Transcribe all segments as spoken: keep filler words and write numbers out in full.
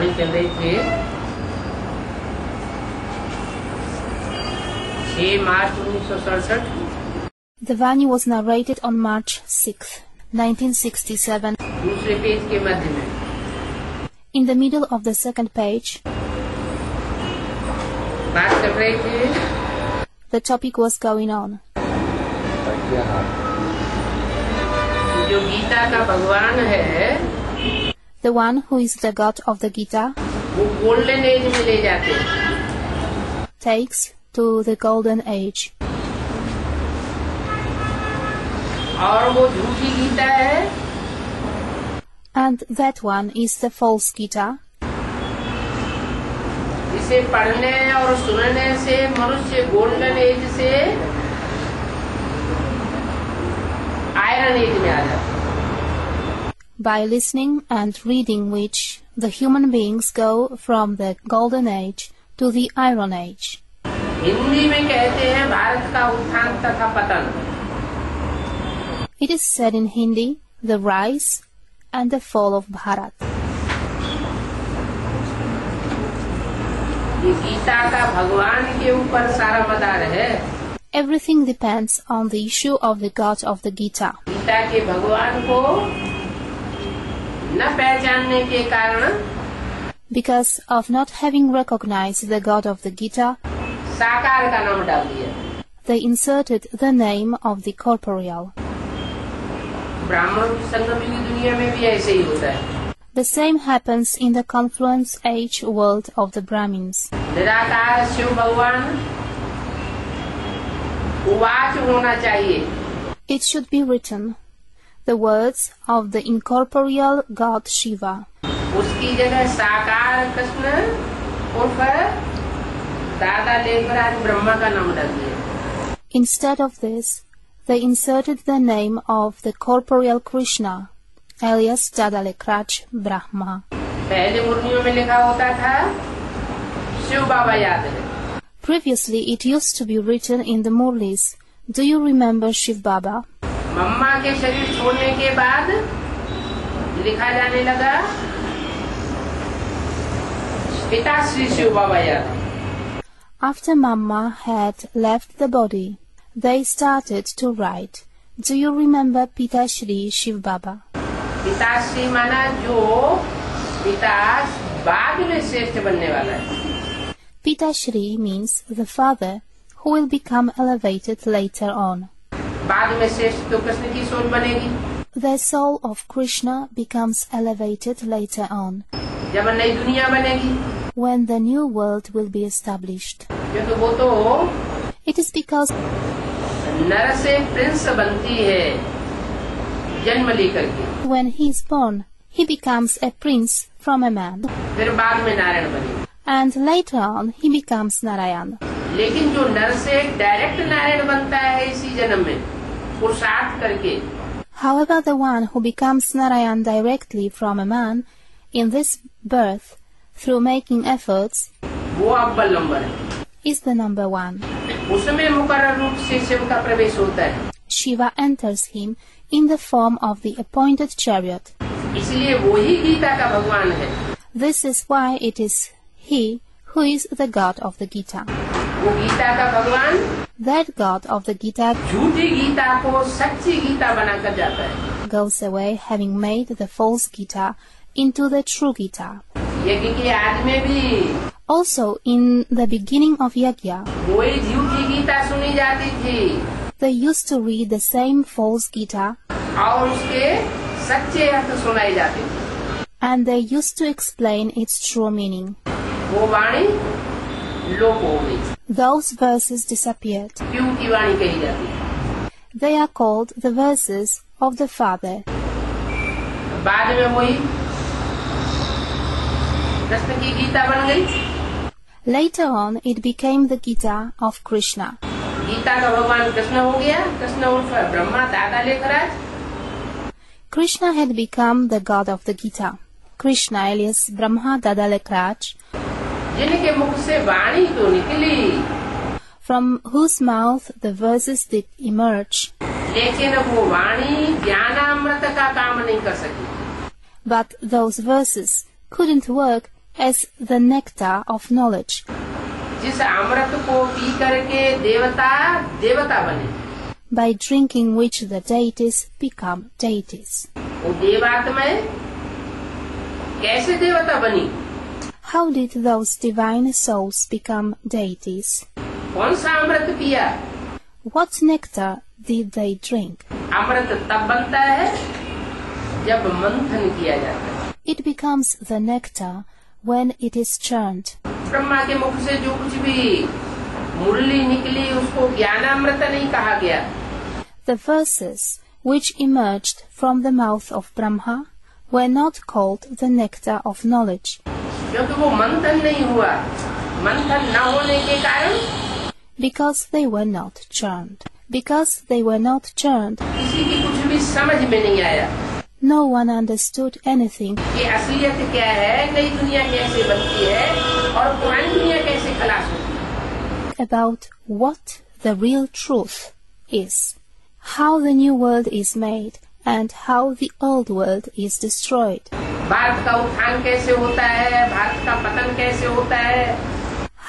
पानी चल रही थी six March nineteen sixty-seven. The Vani was narrated on March sixth, nineteen sixty-seven. In the middle of the second page, the topic was going on. The one who is the God of the Gita takes to the golden age. And that one is the false Gita. By listening and reading which, the human beings go from the golden age to the iron age. It is said in Hindi, the rise and the fall of Bharat. Everything depends on the issue of the God of the Gita. Because of not having recognized the God of the Gita, they inserted the name of the corporeal. The same happens in the confluence age world of the Brahmins. It should be written, the words of the incorporeal God Shiva. Instead of this, they inserted the name of the corporeal Krishna, alias Dada Lekhraj Brahma. Previously it used to be written in the Murlis. Do you remember Shiv Baba? After Mama had left the body, they started to write. Do you remember Pita Shri Shiv Baba? Pita Shri means the father who will become elevated later on. The soul of Krishna becomes elevated later on, when the new world will be established. It is because when he is born, he becomes a prince from a man. And later on, he becomes Narayan. However, the one who becomes Narayan directly from a man, in this birth, through making efforts, is the number one. Shiva enters him in the form of the appointed chariot. This is why it is he who is the God of the Gita. That God of the Gita goes away, having made the false Gita into the true Gita. Also, in the beginning of Yagya, they used to read the same false Gita, and they used to explain its true meaning. Those verses disappeared. They are called the verses of the Father. Later on, it became the Gita of Krishna. Krishna had become the God of the Gita. Krishna alias Brahma Dada Lekhraj, from whose mouth the verses did emerge. But those verses couldn't work as the nectar of knowledge. By drinking which the deities become deities. How did those divine souls become deities? What nectar did they drink? It becomes the nectar when it is churned. The verses which emerged from the mouth of Brahma were not called the nectar of knowledge, because they were not churned. Because they were not churned, no one understood anything. About what the real truth is, how the new world is made, and how the old world is destroyed.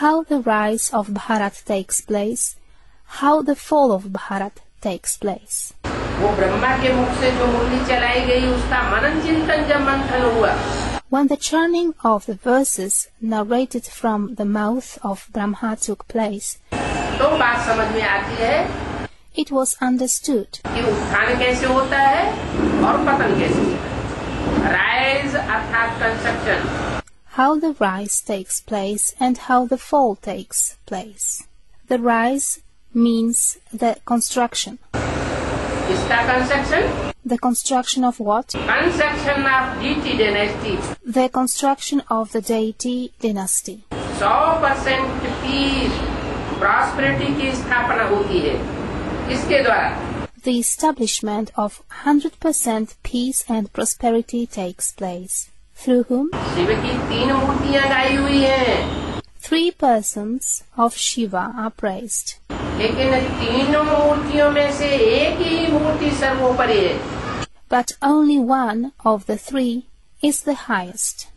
How the rise of Bharat takes place, how the fall of Bharat takes place. When the churning of the verses narrated from the mouth of Brahma took place, it was understood how the rise takes place and how the fall takes place. The rise means the construction. The construction of what? Construction of deity dynasty. The construction of the deity dynasty. one hundred percent peace, prosperity ki sthapana hoti hai. Iske dwara. The establishment of one hundred percent peace and prosperity takes place. Through whom? Shiva ki teen murtiyan gayi hui hain. Three persons of Shiva are praised. But only one of the three is the highest.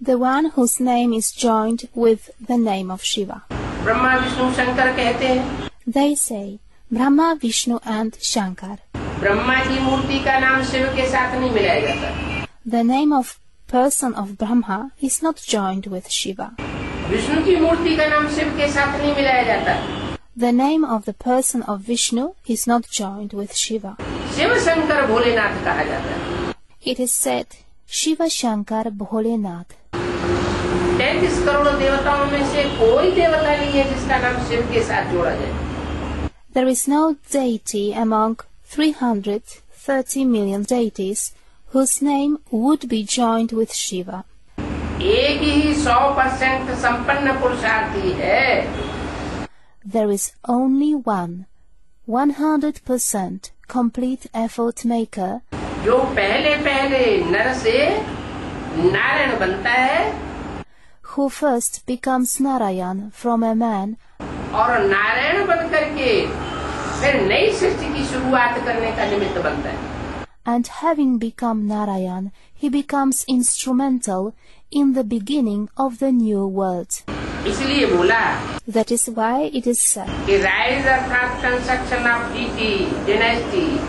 The one whose name is joined with the name of Shiva. Brahma, Vishnu, Shankar कहते. They say Brahma, Vishnu and Shankar. Brahma ki murti ka naam Shiva ke saath nahi milaya jata. The name of person of Brahma is not joined with Shiva. Vishnu ki murti ka naam Shiv ke saath nahi milaya jata. The name of the person of Vishnu is not joined with Shiva. Shiva Shankar Bholenath kaha jata hai. It is said Shiva Shankar Bholenath. तैंतीस करोड़ देवताओं में से कोई देवता नहीं है जिसका नाम शिव के साथ जोड़ा जाए. There is no deity among three hundred thirty million deities whose name would be joined with Shiva. There is only one, one hundred percent complete effort maker, who first becomes Narayan from a man and having become Narayan, he becomes instrumental in the beginning of the new world. That is why it is said, the rise of construction of deity, dynasty.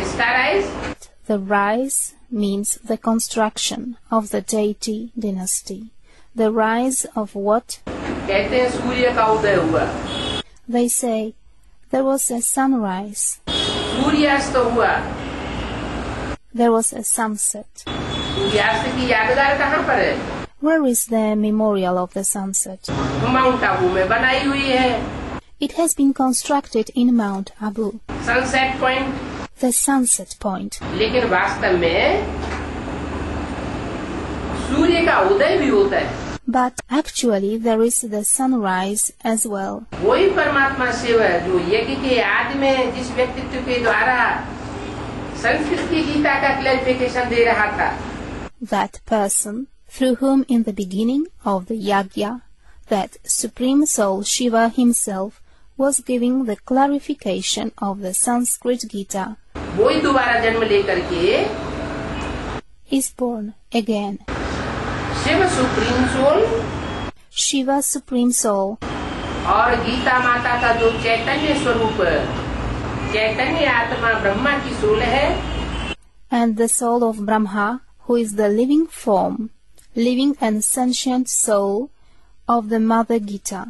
Is that rise? The rise means the construction of the deity dynasty. The rise of what? They say, there was a sunrise. There was a sunset. Where is the memorial of the sunset? Mount Abu mein banayi hui hai. It has been constructed in Mount Abu. Sunset point. The sunset point. Lekin vastav mein surya ka uday bhi hota hai. But actually there is the sunrise as well. Wohi Paramatma Shiva hai jo yagya ke aad mein jis vyaktitv ke dwara Sanskrit ki Gita ka clarification de raha tha. That person through whom in the beginning of the Yagya, that Supreme Soul Shiva himself was giving the clarification of the Sanskrit Gita. is born again. Shiva Supreme Soul. Shiva Supreme Soul. और गीता माता का जो चैतन्य स्वरूप चैतन्य आत्मा ब्रह्मा की soul है. And the soul of Brahma, who is the living form, living and sentient soul of the Mother Gita.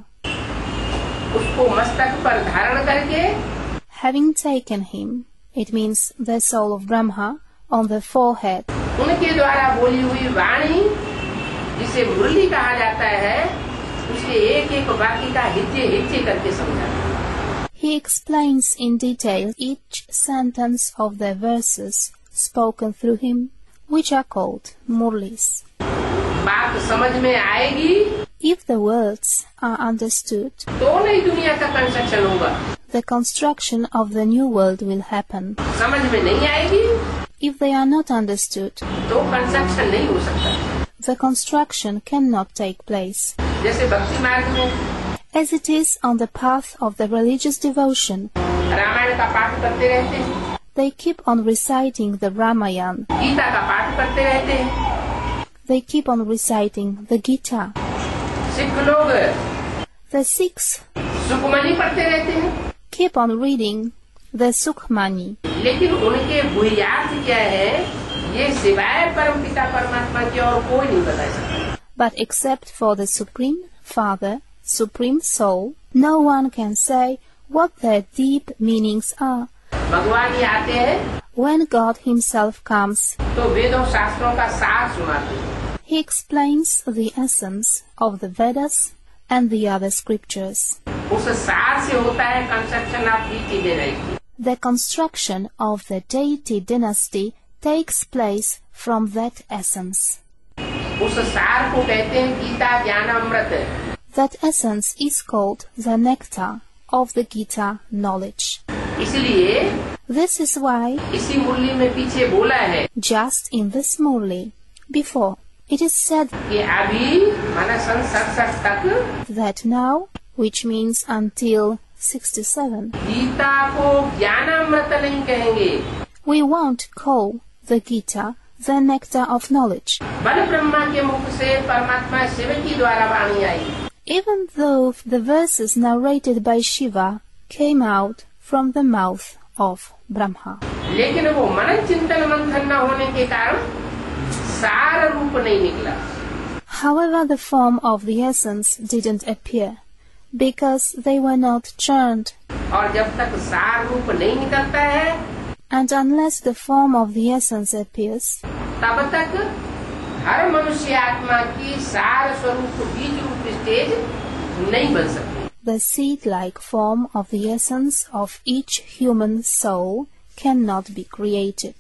उसको मस्तक पर धारण करके. Having taken him, it means the soul of Brahma on the forehead. उनके द्वारा बोली हुई वाणी, जिसे मुरली कहा जाता है. He explains in detail each sentence of the verses spoken through him, which are called Murlis. If the words are understood, the construction of the new world will happen. If they are not understood, the construction cannot take place. As it is on the path of the religious devotion, they keep on reciting the Ramayana. They keep on reciting the Gita. The Sikhs keep on reading the Sukhmani. But except for the Supreme Father, Supreme Soul, no one can say what their deep meanings are. When God Himself comes, He explains the essence of the Vedas and the other scriptures. The construction of the deity dynasty takes place from that essence. That essence is called the nectar of the Gita knowledge. This is why, just in this Murli, before, it is said that now, which means until sixty-seven, we won't call the Gita the nectar of knowledge. Even though the verses narrated by Shiva came out from the mouth of Brahma. However, the form of the essence didn't appear, because they were not churned. And unless the form of the essence appears, the seed-like form of the essence of each human soul cannot be created.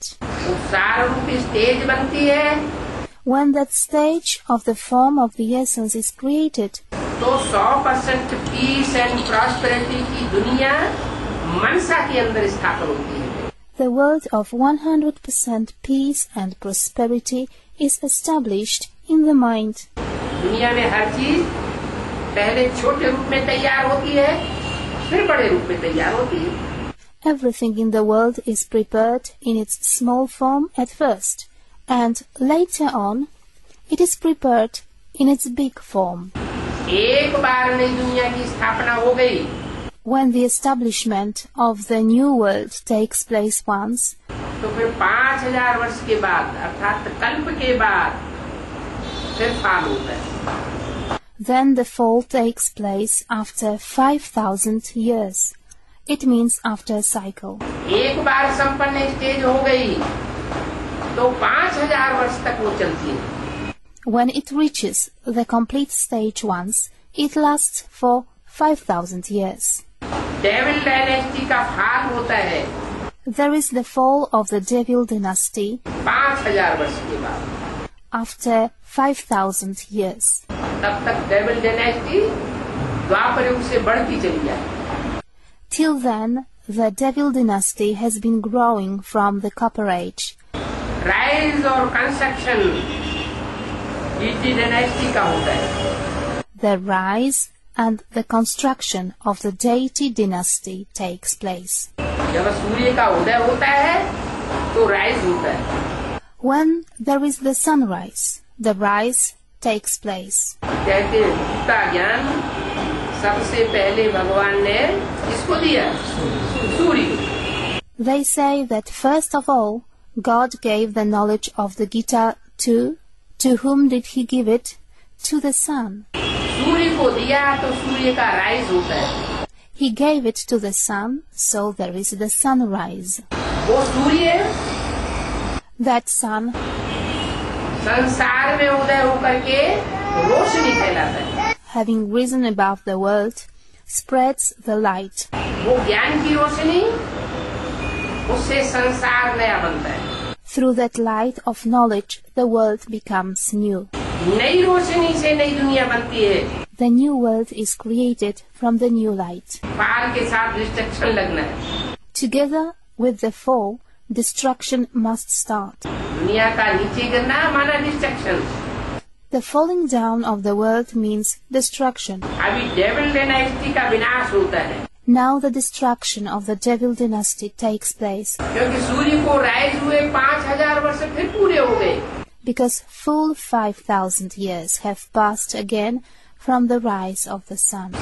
When that stage of the form of the essence is created, one hundred percent peace and prosperity ki duniya mansa ke andar sthapiत hoti hai. The world of one hundred percent peace and prosperity is established in the mind. Everything in the world is prepared in its small form at first, and later on it is prepared in its big form. When the establishment of the new world takes place once, then the fall takes place after five thousand years. It means after a cycle. When it reaches the complete stage once, it lasts for five thousand years. There is the fall of the devil dynasty after five thousand years. Till then, the devil dynasty has been growing from the Copper Age. Rise or construction, the rise and the construction of the deity dynasty takes place. When there is the sunrise, the rise takes place. They say that first of all, God gave the knowledge of the Gita to, to whom did He give it? To the sun. He gave it to the sun, so there is the sunrise. That sun having risen above the world spreads the light. Through that light of knowledge the world becomes new. The new world is created from the new light. Together with the fall, destruction must start. The falling down of the world means destruction. Now the destruction of the devil dynasty takes place. Because full five thousand years have passed again from the rise of the sun.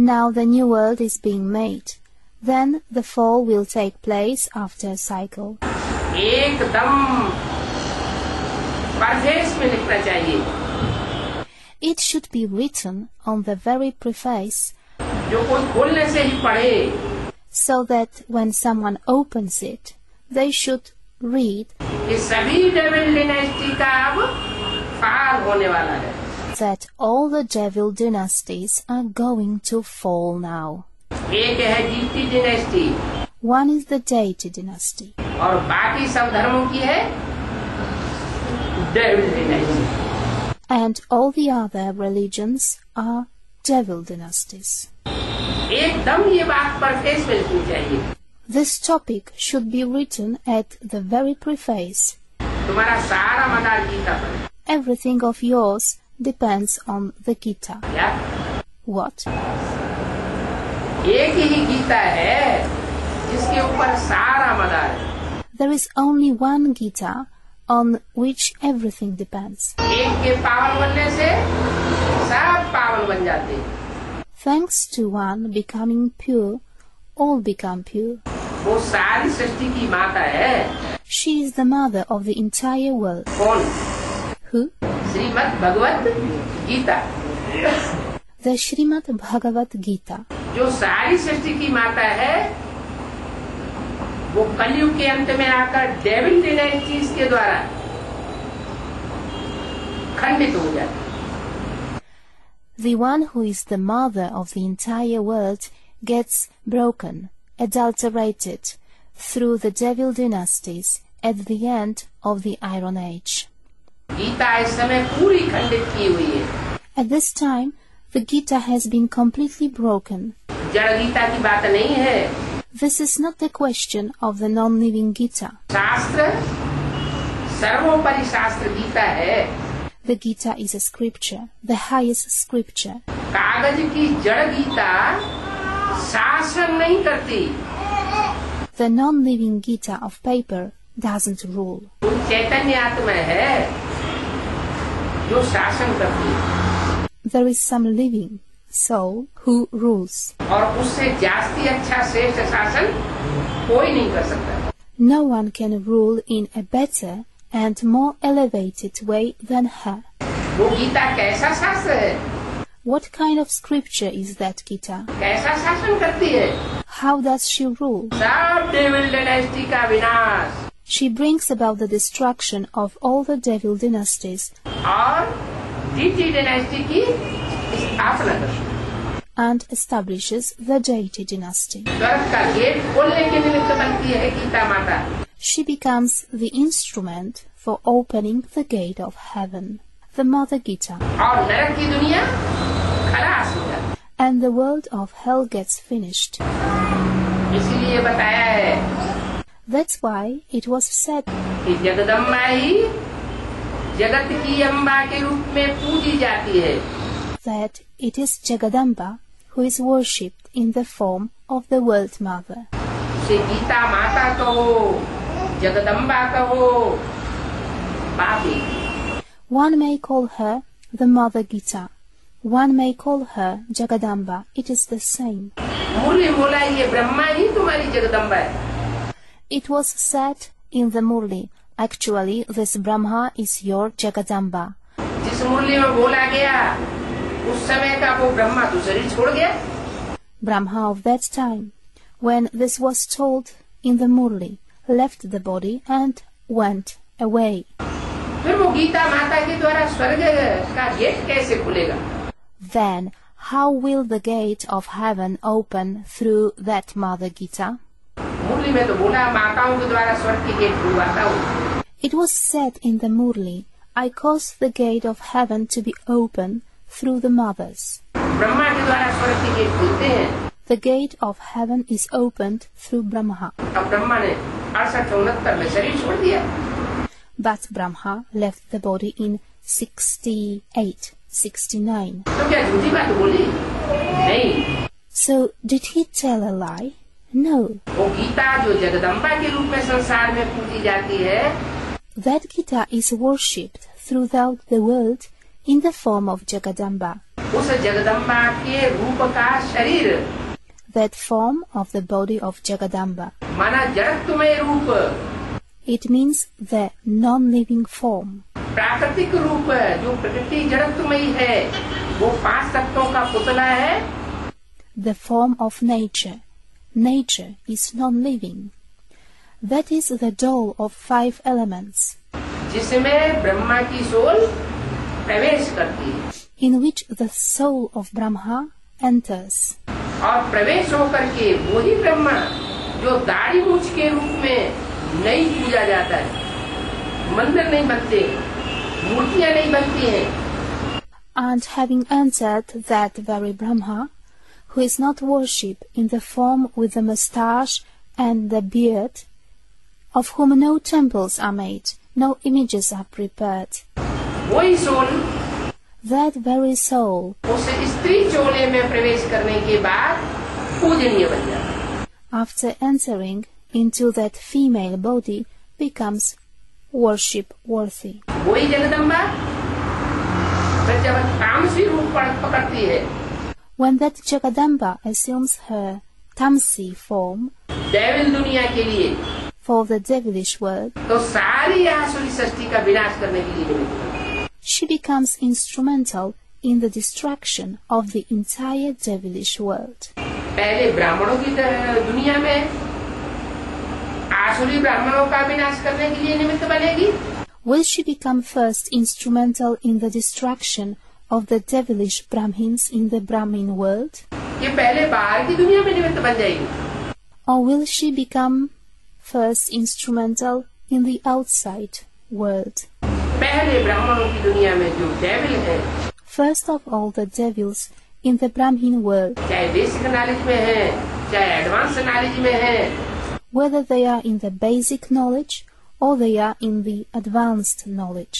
Now the new world is being made. Then the fall will take place after a cycle. It should be written on the very preface, so that when someone opens it, they should read that all the devil dynasties are going to fall now. One is the deity dynasty. And all the other religions are devil dynasties. This topic should be written at the very preface. Everything of yours depends on the Gita. Yeah. What? There is only one Gita on which everything depends. Thanks to one becoming pure, all become pure. She is the mother of the entire world. Who? Shrimad Bhagwad Gita. The Shrimad Bhagwad Gita, the one who is the mother of the entire world gets broken, adulterated, through the devil dynasties at the end of the Iron Age. At this time, the Gita has been completely broken. This is not the question of the non-living Gita. The Gita is a scripture, the highest scripture. The non-living Gita of paper doesn't rule. There is some living soul who rules. No one can rule in a better and more elevated way than her. What kind of scripture is that Gita? How does she rule? She brings about the destruction of all the devil dynasties and establishes the deity dynasty. She becomes the instrument for opening the gate of heaven, the Mother Gita. And the world of hell gets finished. That's why it was said, that it is Jagadamba who is worshipped in the form of the World Mother. उसे गीता माता कहो, जगदम्बा कहो, पापी। One may call her the Mother Gita. One may call her Jagadamba. It is the same. Murli बोला ये ब्रह्मा ही तुम्हारी जगदम्बा है. It was said in the Murli. Actually, this Brahma is your Jagadamba. जिस Murli में बोला गया, उस समय का वो ब्रह्मा तो शरीर छोड़ गया. Brahma of that time, when this was told in the Murli, left the body and went away. फिर वो गीता माता के द्वारा स्वर्ग का गेट कैसे खुलेगा? Then how will the gate of heaven open through that Mother Gita? Murli में तो बोला माताओं के द्वारा स्वर्ग के गेट खुलवाता हूँ. It was said in the Murli, I cause the gate of heaven to be open through the mothers. Brahma के द्वारा स्वर्ग के गेट खुलते हैं. The gate of heaven is opened through Brahma. अब ब्रह्मा ने अड़सठ उनहत्तर में शरीर छोड़ दिया. But Brahma left the body in sixty-eight, sixty-nine. So did he tell a lie? No. That Gita is worshipped throughout the world in the form of Jagadamba. That form of the body of Jagadamba. It means the non-living form. प्राकृतिक रूप जो प्रकृति जड़त्वमयी है, वो पांच तत्वों का पुतला है. The form of nature. Nature is non-living. That is the doll of five elements. जिसमें ब्रह्मा की सोल प्रवेश करती है. In which the soul of Brahma enters. और प्रवेश होकर के वही ब्रह्मा जो दाढ़ी मूछ के रूप में नहीं पूजा जाता है, मंदिर नहीं बनते, मूर्तियां नहीं बनती हैं. And having entered that very Brahma, who is not worshipped in the form with the moustache and the beard, of whom no temples are made, no images are prepared. वही सोल, that very soul, उस स्त्री चोले में प्रवेश करने के बाद पूजनीय बन जाता है. After entering into that female body becomes worship worthy. When that Jagadamba assumes her tamsi form for the devilish world, she becomes instrumental in the destruction of the entire devilish world. Will she become first instrumental in the destruction of the devilish Brahmins in the Brahmin world? Or will she become first instrumental in the outside world? First of all, the devils in the Brahmin world, whether they are in the basic knowledge or they are in the advanced knowledge.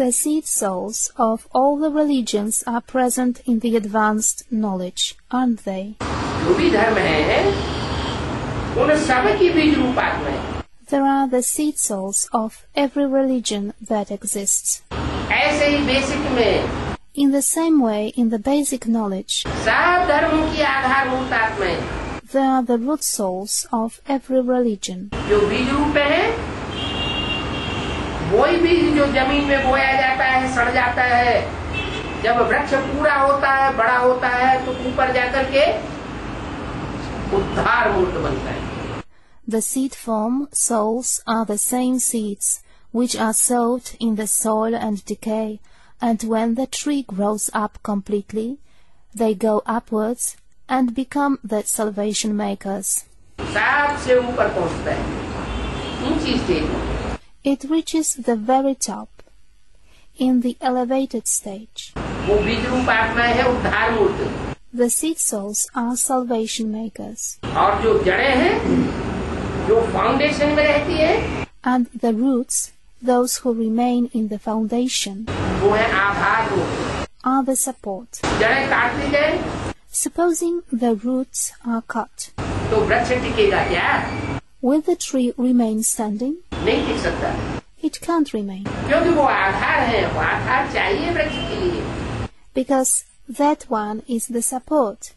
The seed souls of all the religions are present in the advanced knowledge, aren't they? There are the seed souls of every religion that exists. In the same way, in the basic knowledge, there are the root souls of every religion. The seed form souls are the same seeds which are sowed in the soil and decay, and when the tree grows up completely, they go upwards and become the salvation makers. It reaches the very top, in the elevated stage. The seed souls are salvation makers. And the roots, those who remain in the foundation, are the support. supposing the roots are cut. Will the tree remain standing? It can't remain. Because that one is the support,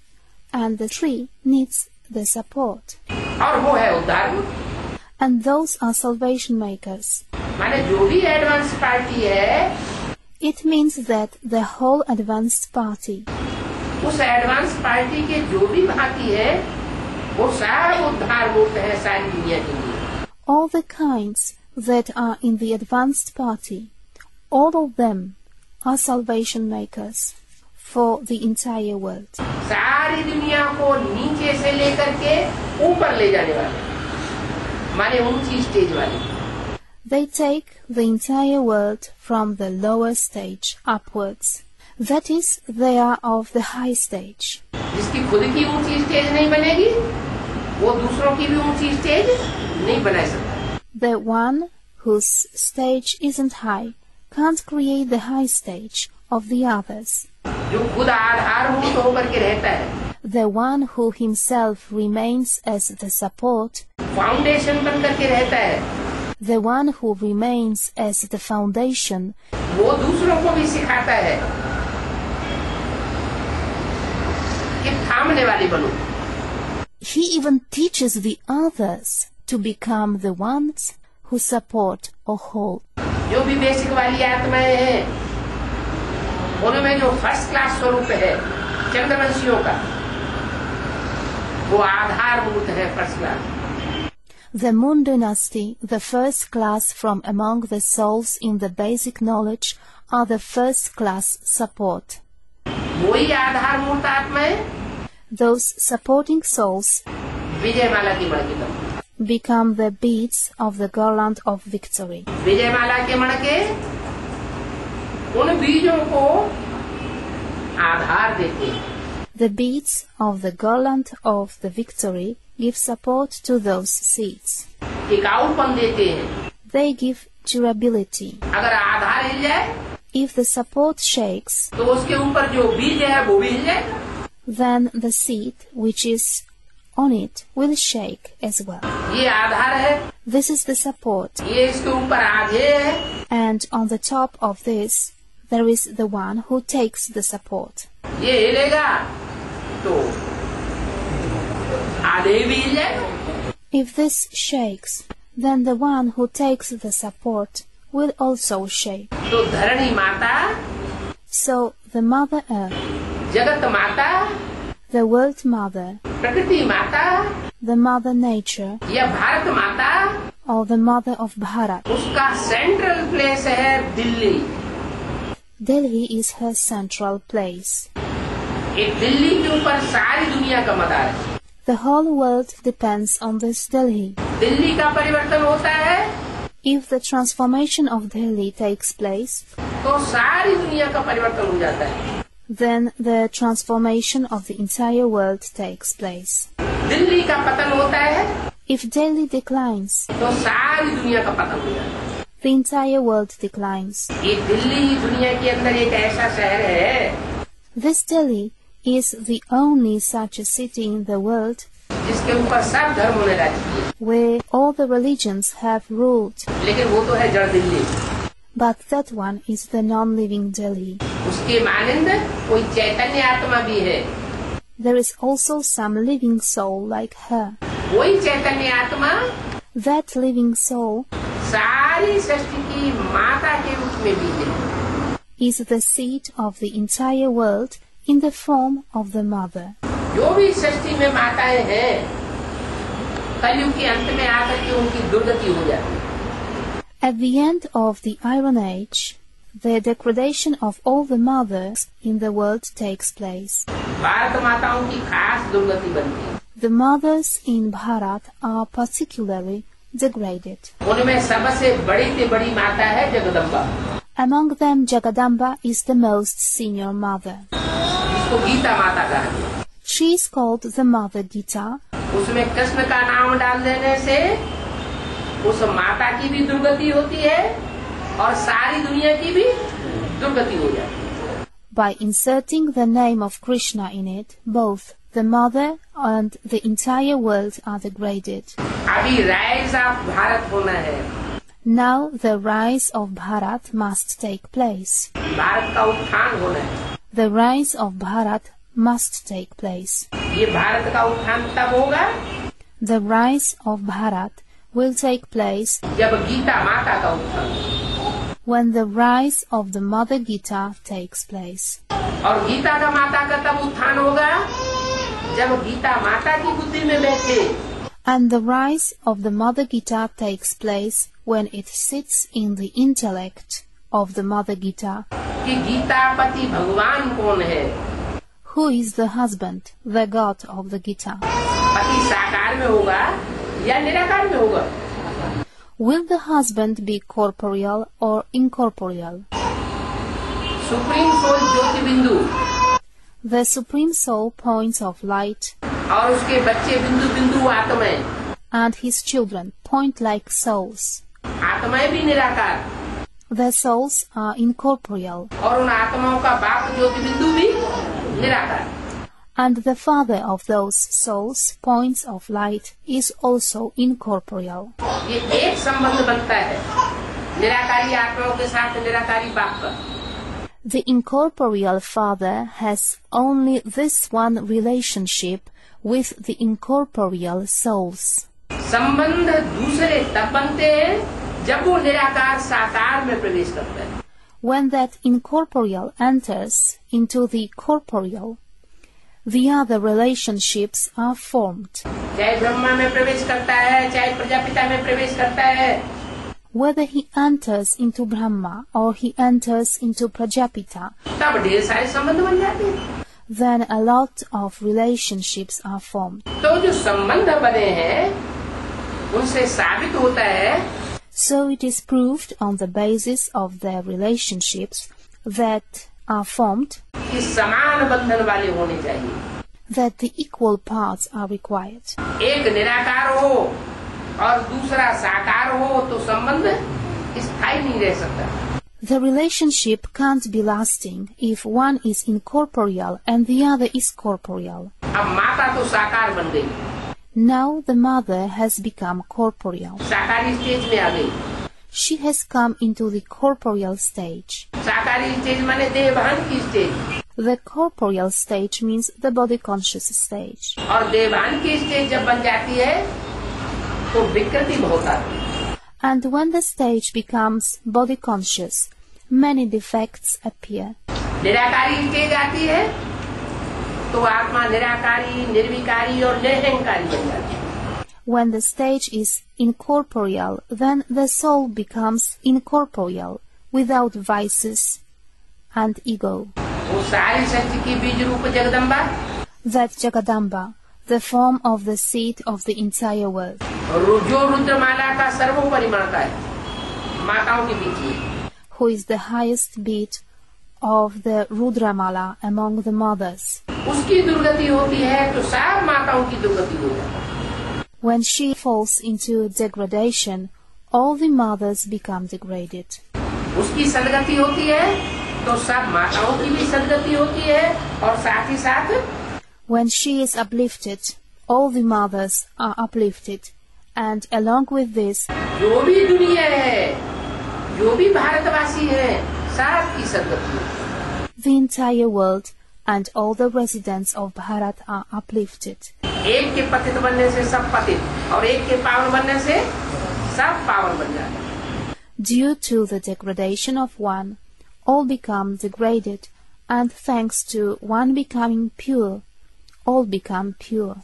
and the tree needs the support. And those are salvation makers. It means that the whole advanced party, all the kinds that are in the advanced party, all of them are salvation makers for the entire world. They take the entire world from the lower stage upwards. That is, they are of the high stage. The one whose stage isn't high can't create the high stage of the others. The one who himself remains as the support, the one who remains as the foundation, he even teaches the others to become the ones who support or hold. The Moon Dynasty, the first class from among the souls in the basic knowledge, are the first class support. Those supporting souls become the beads of the garland of victory. The beads of the garland of the victory give support to those seeds. They give durability. If the support shakes, then the seed which is on it will shake as well. This is the support. And on the top of this, there is the one who takes the support. If this shakes, then the one who takes the support will also shake. So the Mother Earth, the World Mother, the Mother Nature, or the Mother of Bharat, central place is Delhi. Delhi is her central place. The whole world depends on this Delhi. If the transformation of Delhi takes place, then the transformation of the entire world takes place. If Delhi declines, the entire world declines. This Delhi is the only such a city in the world where all the religions have ruled. But that one is the non-living Delhi. There is also some living soul like her. That living soul is the seed of the entire world in the form of the Mother. At the end of the Iron Age, the degradation of all the mothers in the world takes place. The mothers in Bharat are particularly degraded. Among them, Jagadamba is the most senior mother. She is called the Mother Gita. by inserting the name of Krishna in it, both the mother and the entire world are degraded. Now the rise of Bharat must take place. The rise of Bharat must take place. The rise of Bharat will take place when the rise of the Mother Gita takes place. And the rise of the Mother Gita takes place when it sits in the intellect of the Mother Gita. Who is the husband, the God of the Gita? Will the husband be corporeal or incorporeal? Supreme Soul Jyoti Bindu, the Supreme Soul points of light, and his children point like souls. Their souls are incorporeal, and the father of those souls, points of light, is also incorporeal. The incorporeal father has only this one relationship with the incorporeal souls. When that incorporeal enters into the corporeal, the other relationships are formed. Whether he enters into Brahma or he enters into Prajapita, then a lot of relationships are formed. So it is proved on the basis of their relationships that are formed, that the equal parts are required. The relationship can't be lasting if one is incorporeal and the other is corporeal. Now the mother has become corporeal. She has come into the corporeal stage. The corporeal stage means the body conscious stage. And when the stage becomes body conscious, many defects appear. When the stage is incorporeal, then the soul becomes incorporeal, without vices and ego. That Jagadamba, the form of the seed of the entire world, who is the highest beat of the Rudramala among the mothers. When she falls into degradation, all the mothers become degraded. When she is uplifted, all the mothers are uplifted, and along with this, the entire world and all the residents of Bharat are uplifted. Due to the degradation of one, all become degraded, and thanks to one becoming pure, all become pure.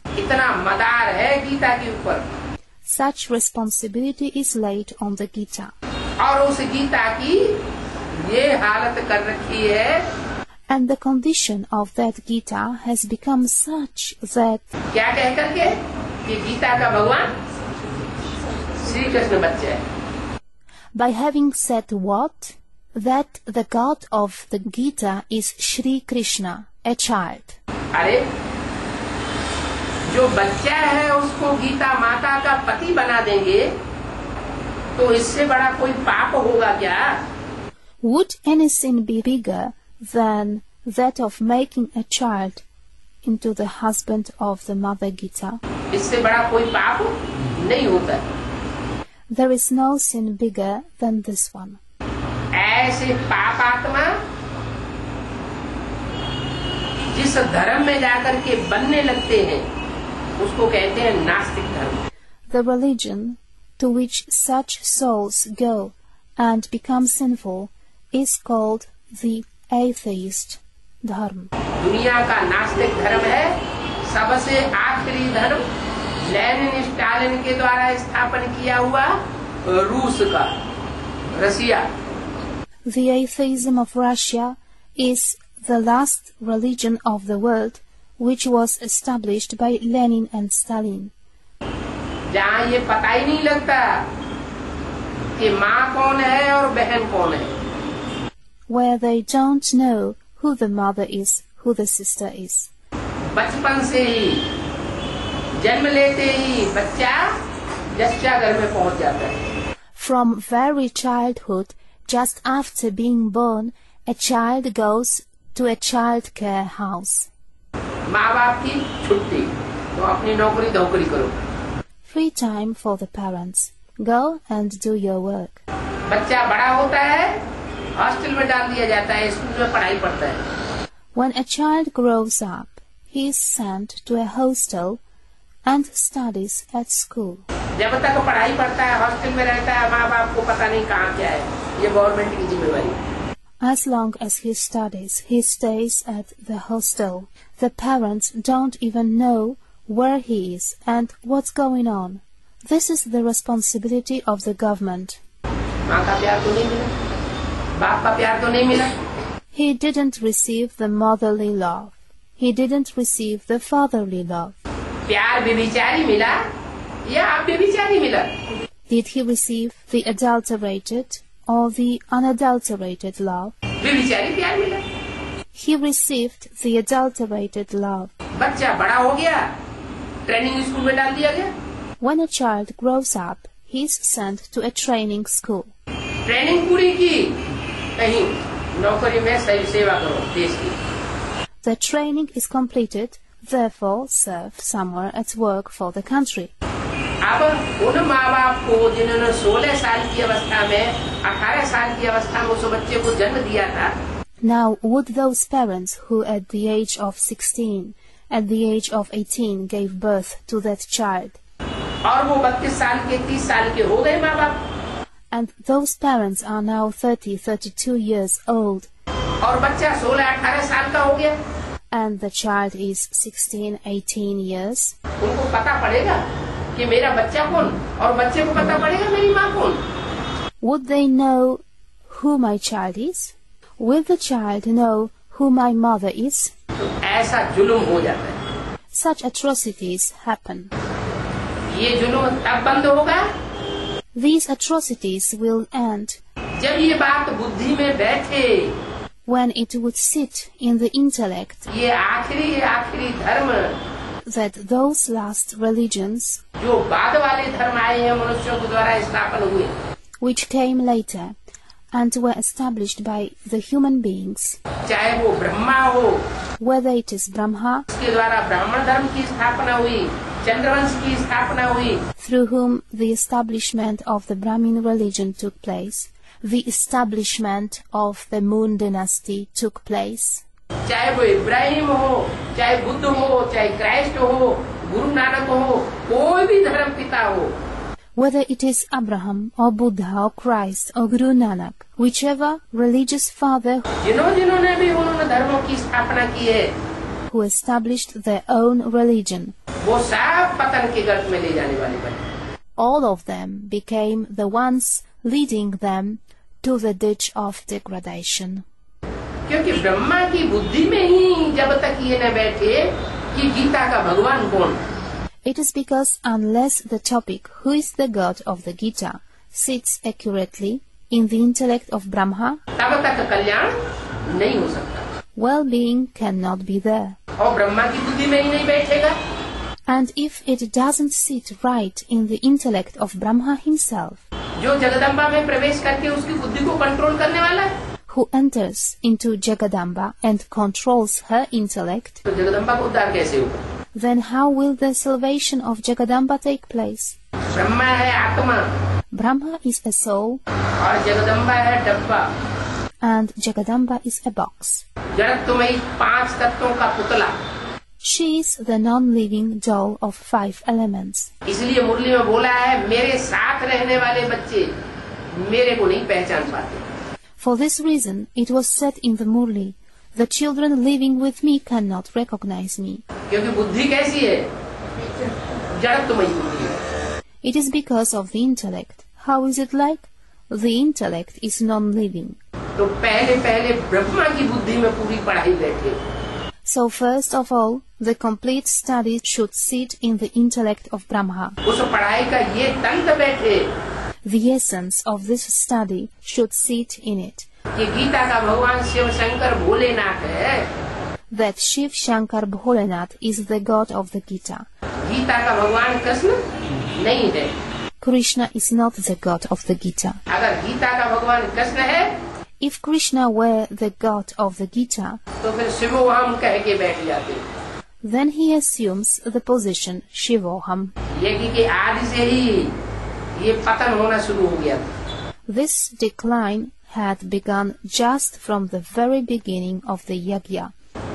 Such responsibility is laid on the Gita. And the condition of that Gita has become such that by having said what? That the God of the Gita is Shri Krishna, a child. Would any sin be bigger than that of making a child into the husband of the Mother Gita. There is no sin bigger than this one. The religion to which such souls go and become sinful is called the atheist dharma. दुनिया का नास्तिक धर्म है, सबसे आखिरी धर्म Lenin Stalin के द्वारा स्थापन किया हुआ रूस का, रसिया. The atheism of Russia is the last religion of the world which was established by Lenin and Stalin. जहाँ ये पता ही नहीं लगता कि माँ कौन है और बहन कौन है. Where they don't know who the mother is, who the sister is. बचपन से ही, जन्म लेते ही बच्चा जस्चागर में पहुँच जाता है. From very childhood, just after being born, a child goes to a child care house. माँ बाप की छुट्टी, तो अपनी नौकरी धोकरी करो. Free time for the parents. Go and do your work. बच्चा बड़ा होता है. When a child grows up, he is sent to a hostel and studies at school. As long as he studies, he stays at the hostel. The parents don't even know where he is and what's going on. This is the responsibility of the government. He didn't receive the motherly love. He didn't receive the fatherly love. Did he receive the adulterated or the unadulterated love? He received the adulterated love. When a child grows up, he is sent to a training school. The training is completed, therefore serve somewhere at work for the country. Now would those parents who at the age of sixteen, at the age of eighteen gave birth to that child, and those parents are now thirty, thirty-two years old, and the child is sixteen, eighteen years, would they know who my child is? Will the child know who my mother is? Such atrocities happen. These atrocities will end when it would sit in the intellect that those last religions which came later and were established by the human beings, whether it is Brahma, through whom the establishment of the Brahmin religion took place, the establishment of the Moon dynasty took place, whether it is Abraham or Buddha or Christ or Guru Nanak, whichever religious father who established their own religion, all of them became the ones leading them to the ditch of degradation. It is because unless the topic, who is the God of the Gita, sits accurately in the intellect of Brahma, well-being cannot be there. And if it doesn't sit right in the intellect of Brahma himself, who enters into Jagadamba and controls her intellect, then how will the salvation of Jagadamba take place? Brahma is a soul, and Jagadamba is a box. She is the non-living doll of five elements. For this reason, it was said in the Murli, "The children living with me cannot recognize me." It is because of the intellect. How is it like? The intellect is non-living. So first of all, the complete study should sit in the intellect of Brahma. The essence of this study should sit in it. That Shiv Shankar Bholenath is the God of the Gita. Krishna is not the God of the Gita. If Krishna were the God of the Gita, then he assumes the position Shivoham. This decline had begun just from the very beginning of the Yagya.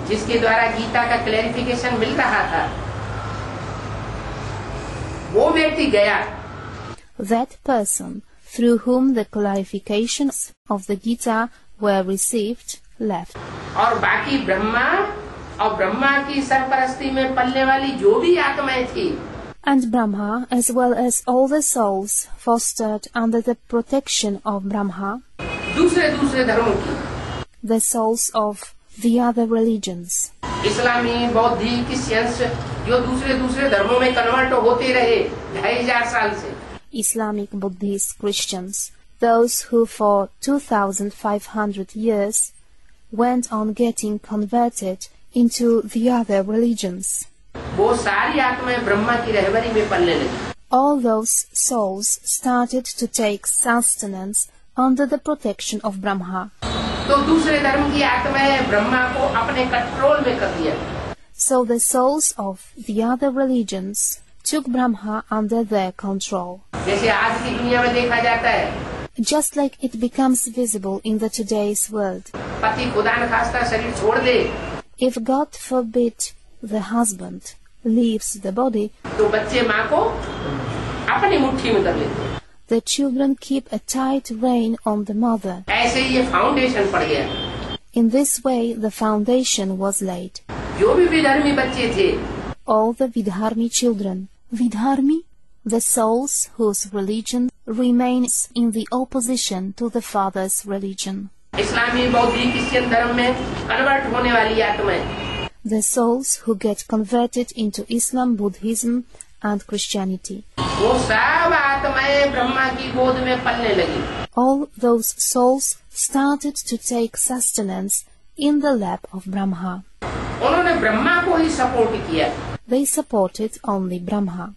जिसके द्वारा गीता का clarification मिल रहा था, वो व्यक्ति गया. That person through whom the clarifications of the Gita were received left. और बाकी ब्रह्मा और ब्रह्मा की सरपरस्ती में पलने वाली जो भी आत्माएं थी. And Brahma, as well as all the souls fostered under the protection of Brahma, दूसरे दूसरे धर्मों की, the souls of the other religions, Islami, Bodhi, Christians, जो दूसरे दूसरे धर्मों में कन्वर्ट होते रहे ढाई हजार साल से, Islamic, Buddhist, Christians, those who for two thousand five hundred years went on getting converted into the other religions. वो सारी आत्माएं ब्रह्मा की रहबरी में पलने लगी. All those souls started to take sustenance under the protection of Brahma. तो दूसरे धर्म की आत्माएं ब्रह्मा को अपने कंट्रोल में कर लिया. So the souls of the other religions took Brahma under their control. जैसे आज की दुनिया में देखा जाता है. Just like it becomes visible in the today's world. पति खुदा न खास्ता शरीर छोड़ दे. If God forbid the husband leaves the body, तो बच्चे माँ को अपनी मुट्ठी में कर लेते हैं. The children keep a tight rein on the mother. In this way, the foundation was laid. All the Vidharmi children, Vidharmi, the souls whose religion remains in the opposition to the father's religion. The souls who get converted into Islam, Buddhism, and Christianity. All those souls started to take sustenance in the lap of Brahma. They supported only Brahma.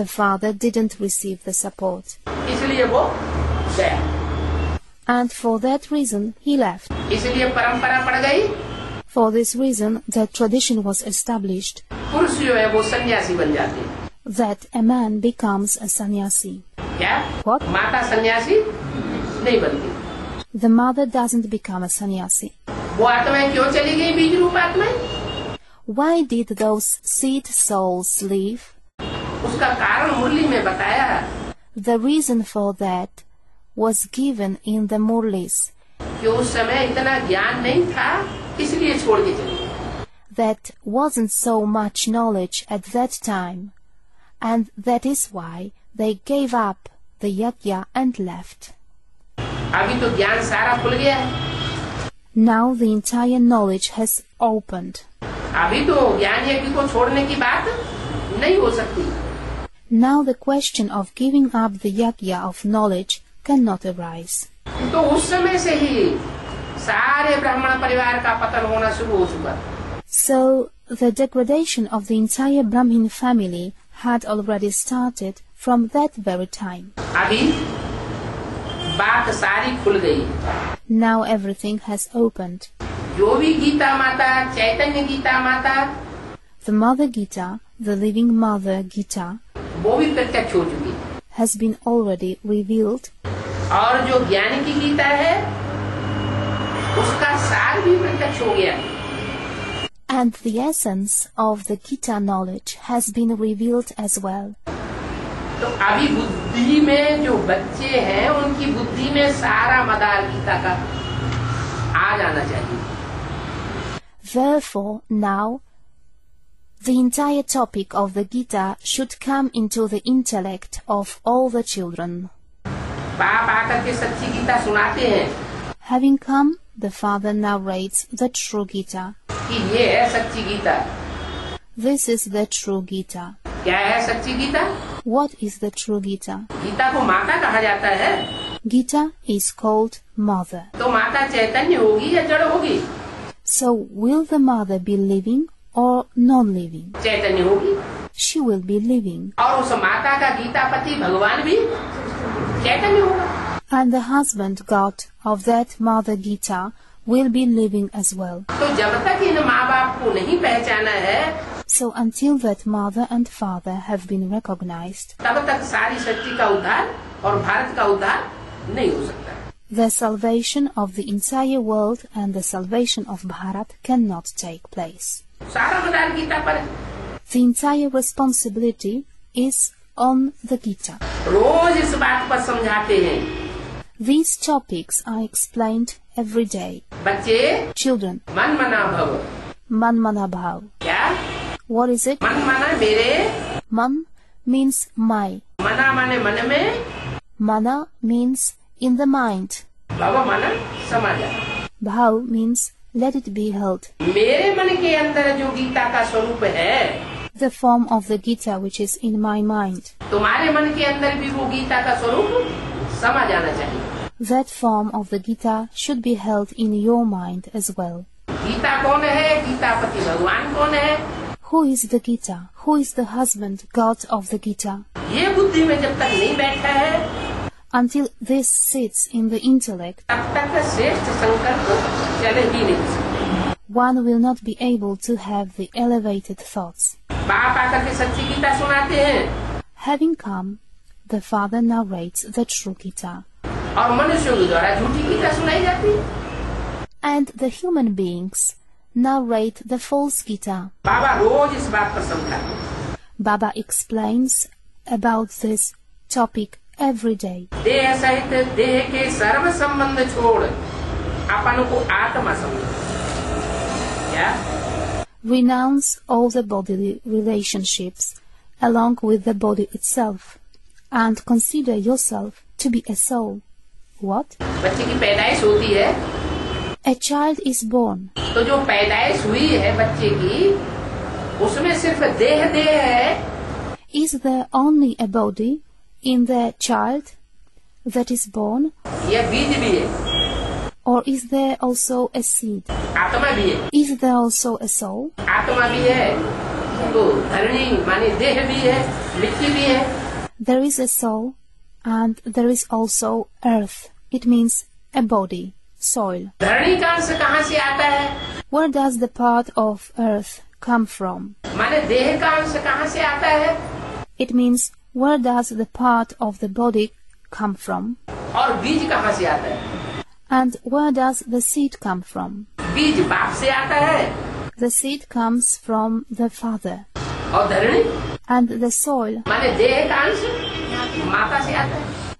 The father didn't receive the support. And for that reason he left. For this reason, the tradition was established that a man becomes a sannyasi. What? The mother doesn't become a sannyasi. Why did those seed souls leave? The reason for that was given in the Murlis. That wasn't so much knowledge at that time, and that is why they gave up the Yagya and left. Now the entire knowledge has opened. Now the question of giving up the Yagya of knowledge cannot arise. So the degradation of the entire Brahmin family had already started from that very time. Now everything has opened. The Mother Gita, the Living Mother Gita, has been already revealed. And the essence of the Gita knowledge has been revealed as well. Therefore, now, the entire topic of the Gita should come into the intellect of all the children. Having come, the father narrates the true Gita. This is the true Gita. What is the true Gita? Gita is called Mother. So will the Mother be living or non-living? She will be living. And the husband God of that Mother Gita will be living as well. So until that mother and father have been recognized, the salvation of the entire world and the salvation of Bharat cannot take place. The entire responsibility is on the Gita. These topics are explained every day. Children, Man Manabhav. What is it? Man means my. Mana means in the mind. Bhav means let it be held. The form of the Gita which is in my mind. That form of the Gita should be held in your mind as well. Who is the Gita? Who is the husband, God of the Gita? Until this sits in the intellect, one will not be able to have the elevated thoughts. Having come, the father narrates the true Gita. And the human beings narrate the false Gita. Baba explains about this topic every day. Yeah? Renounce all the bodily relationships along with the body itself and consider yourself to be a soul. What? A child is born. Is there only a body in the child that is born? Or is there also a seed? Is there also a soul? There is a soul and there is also earth. It means a body. Soil. Where does the part of earth come from? It means, where does the part of the body come from? And where does the seed come from? The seed comes from the father. And the soil,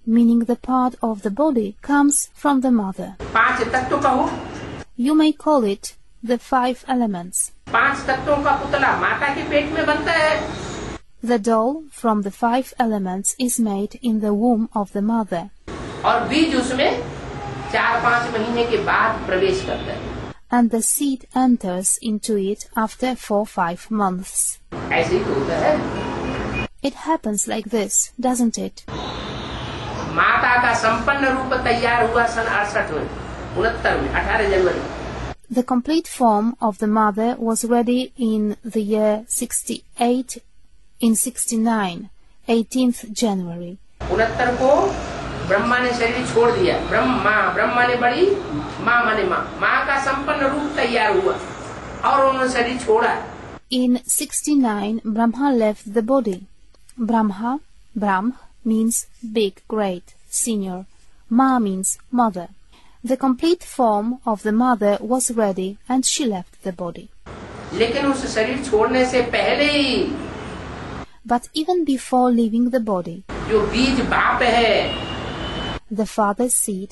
meaning the part of the body, comes from the mother. You may call it the five elements. The doll from the five elements is made in the womb of the mother. And the seed enters into it after four, five months. It happens like this, doesn't it? The complete form of the mother was ready in the year sixty-eight, in sixty-nine, eighteenth January. Brahma ने शरीर छोड़ दिया। ब्रह्मा ब्रह्मा ने बड़ी माँ माने माँ माँ का संपन्न रूप तैयार हुआ और उन्होंने शरीर छोड़ा। In sixty-nine, Brahma left the body. Brahma, Brahm means big, great, senior. Ma means mother. The complete form of the mother was ready and she left the body. लेकिन उस शरीर छोड़ने से पहले ही, but even before leaving the body, जो बीज बाप है, the father's seed,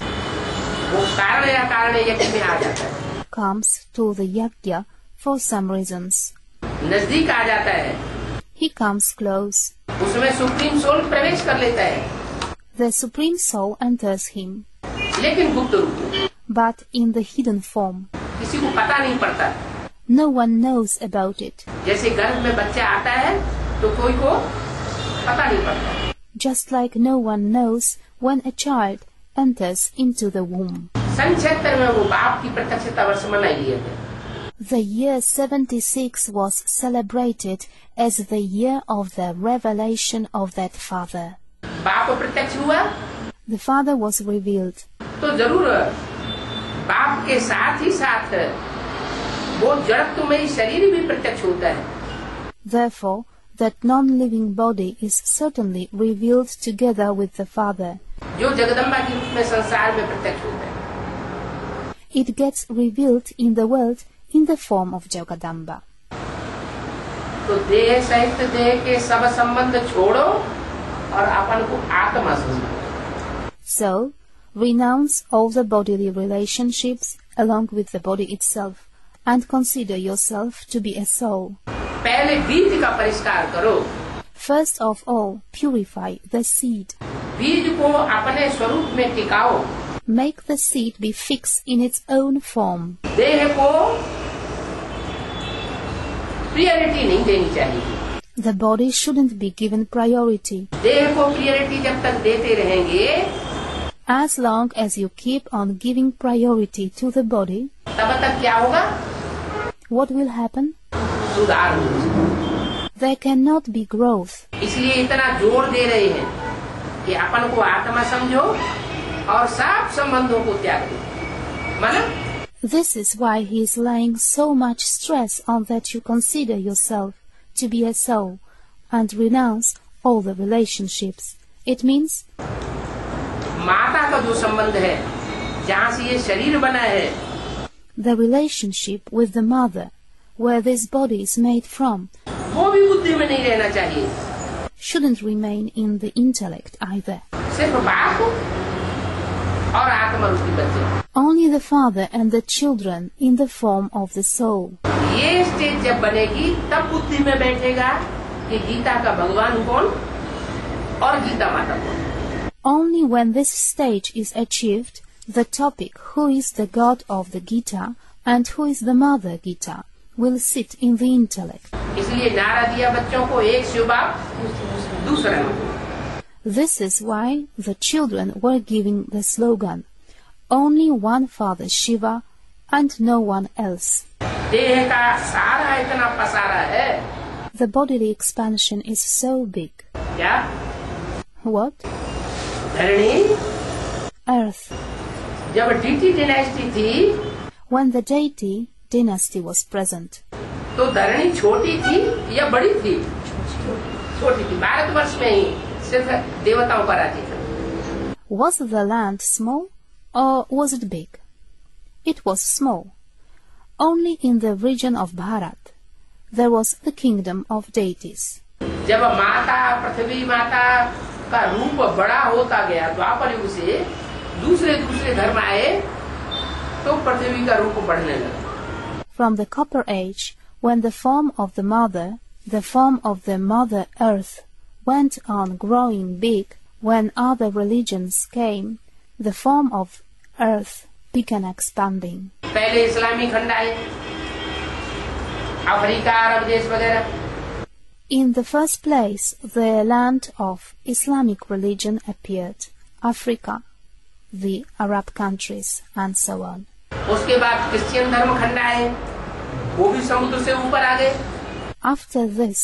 वो कारण या कारण यज्ञ में आ जाता है, comes to the yagya for some reasons. नजदीक आ जाता है, he comes close. उसमें supreme soul प्रवेश कर लेता है, the supreme soul enters him. लेकिन गुप्त रूप, but in the hidden form, किसी को पता नहीं पड़ता, no one knows about it. जैसे गर्भ में बच्चा आता है तो कोई को पता नहीं पड़ता, just like no one knows when a child enters into the womb. सन छिहत्तर में वो बाप की प्रत्यक्षता वर्ष मनाई गई है. The year seventy-six was celebrated as the year of the revelation of that father. बाप प्रत्यक्ष हुआ, the father was revealed. तो जरूर बाप के साथ ही साथ वो जड़ में शरीर भी प्रत्यक्ष होता है. Therefore, that non-living body is certainly revealed together with the father. जो जगदम्बा के रूप में संसार में प्रत्यक्ष होता है. It gets revealed in the world in the form of Jagadamba. तो देह सहित देह के सब संबंध छोड़ो और अपन को आत्मा समझो. So, renounce all the bodily relationships along with the body itself and consider yourself to be a soul. पहले बीज का परिष्कार करो. First of all, purify the seed. बीज को अपने स्वरूप में टिकाओ. Make the seed be fixed in its own form. देह को priority नहीं देनी चाहिए. The body shouldn't be given priority. देह को priority जब तक देते रहेंगे, as long as you keep on giving priority to the body, तब तक क्या होगा? What will happen? सुधार होगा. There cannot be growth. इसलिए इतना जोर दे रहे हैं कि अपन को आत्मा समझो और सब संबंधों को त्याग दो. मतलब this is why he is laying so much stress on that you consider yourself to be a soul and renounce all the relationships. It means माता का जो संबंध है जहाँ से ये शरीर बना है, the relationship with the mother where this body is made from, वो भी बुद्धि में नहीं रहना चाहिए, shouldn't remain in the intellect either. सिर्फ बाप और आत्मा रूपी बच्चे, only the father and the children in the form of the soul. ये स्टेज जब बनेगी तब बुद्धि में बैठेगा कि गीता का भगवान कौन और गीता माता कौन. Only when this stage is achieved, the topic who is the God of the Gita and who is the Mother Gita will sit in the intellect. इसलिए नारा दिया बच्चों को एक शिव बाप दूसरा माँ. This is why the children were giving the slogan, only one Father Shiva and no one else. देह का सारा इतना पसारा है. The bodily expansion is so big. क्या? What? Earth. When the deity dynasty was present, was the land small or was it big? It was small. Only in the region of Bharat there was the kingdom of deities. का रूप बड़ा होता गया द्वापर युग से दूसरे दूसरे धर्म आए तो पृथ्वी का रूप बढ़ने लगा. From the copper age, when the form of the mother, the form of the mother earth, went on growing big, when other religions came, the form of earth began expanding. पहले इस्लामी खंड आए, अफ्रीका, अरब देश वगैरह. In the first place, the land of Islamic religion appeared, Africa, the Arab countries, and so on. After this,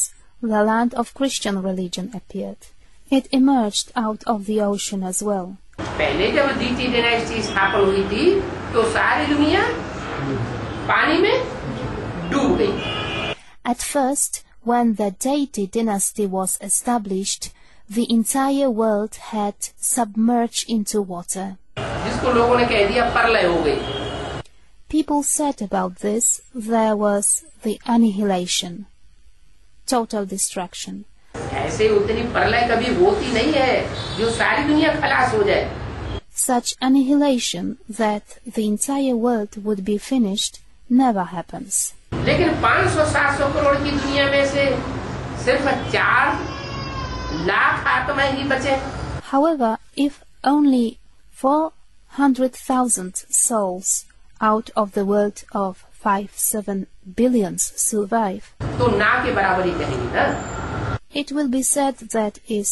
the land of Christian religion appeared. It emerged out of the ocean as well. पहले जब द्वितीय dynasty स्थापन हुई थी तो सारी दुनिया पानी में डूब गई. At first, when the deity dynasty was established, the entire world had submerged into water. जिसको लोगों ने कह दिया परलय हो गई. People said about this there was the annihilation, total destruction. Such annihilation that the entire world would be finished never happens. However, if only four hundred thousand souls out of the world of five seven billions survive, it will be said that is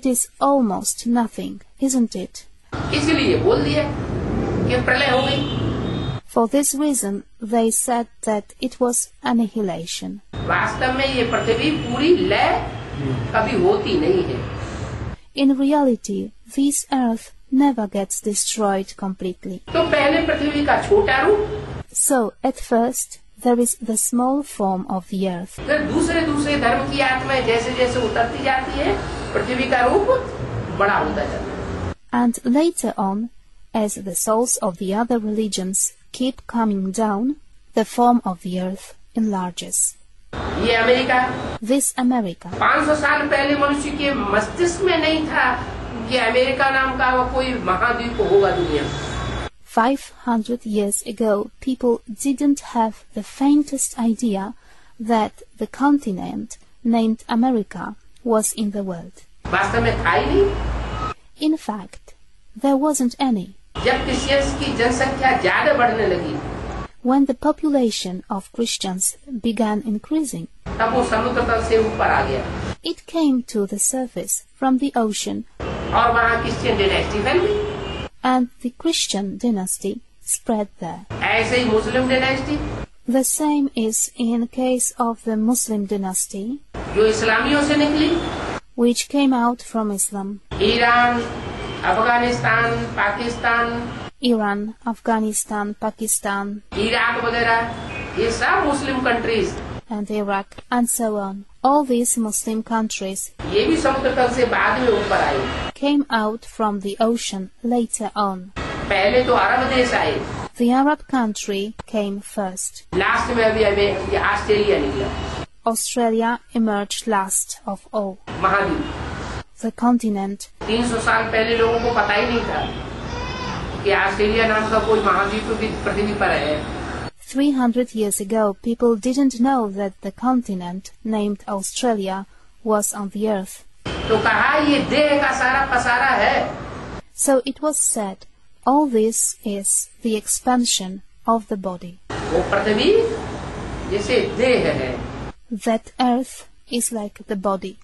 it is almost nothing, isn't it? For this reason they said that it was annihilation. In reality, this earth never gets destroyed completely. So, at first, there is the small form of the earth. And later on, as the souls of the other religions keep coming down, the form of the earth enlarges. This America. Five hundred years ago, people didn't have the faintest idea that the continent named America was in the world. In fact, there wasn't any. When the population of Christians began increasing, it came to the surface from the ocean, and the Christian dynasty spread there. The same is in case of the Muslim dynasty, which came out from Islam. Iran, Afghanistan, Pakistan. Iran, Afghanistan, Pakistan, Iraq, Muslim countries, and Iraq, and so on. All these Muslim countries came out from the ocean later on. The Arab country came first. Australia emerged last of all. The continent. Three hundred years ago, people didn't know that the continent named Australia was on the earth. So it was said, all this is the expansion of the body. That earth is like the body.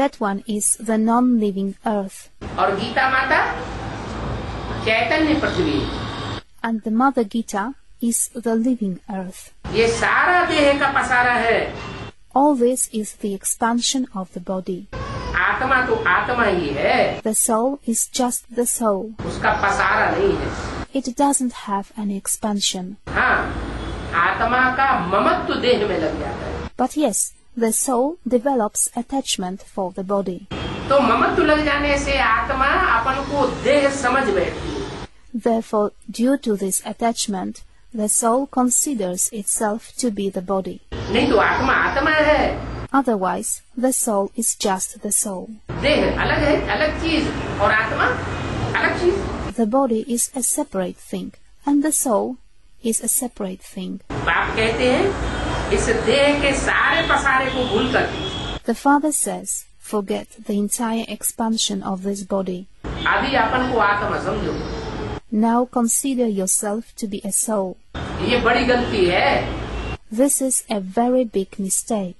That one is the non-living earth. And the Mother Gita is the living earth. All this is the expansion of the body. The soul is just the soul. It doesn't have any expansion. But yes, the soul develops attachment for the body. Therefore, due to this attachment, the soul considers itself to be the body. Otherwise, the soul is just the soul. The body is a separate thing, and the soul is a separate thing. The Father says, forget the entire expansion of this body. Now consider yourself to be a soul. This is a very big mistake.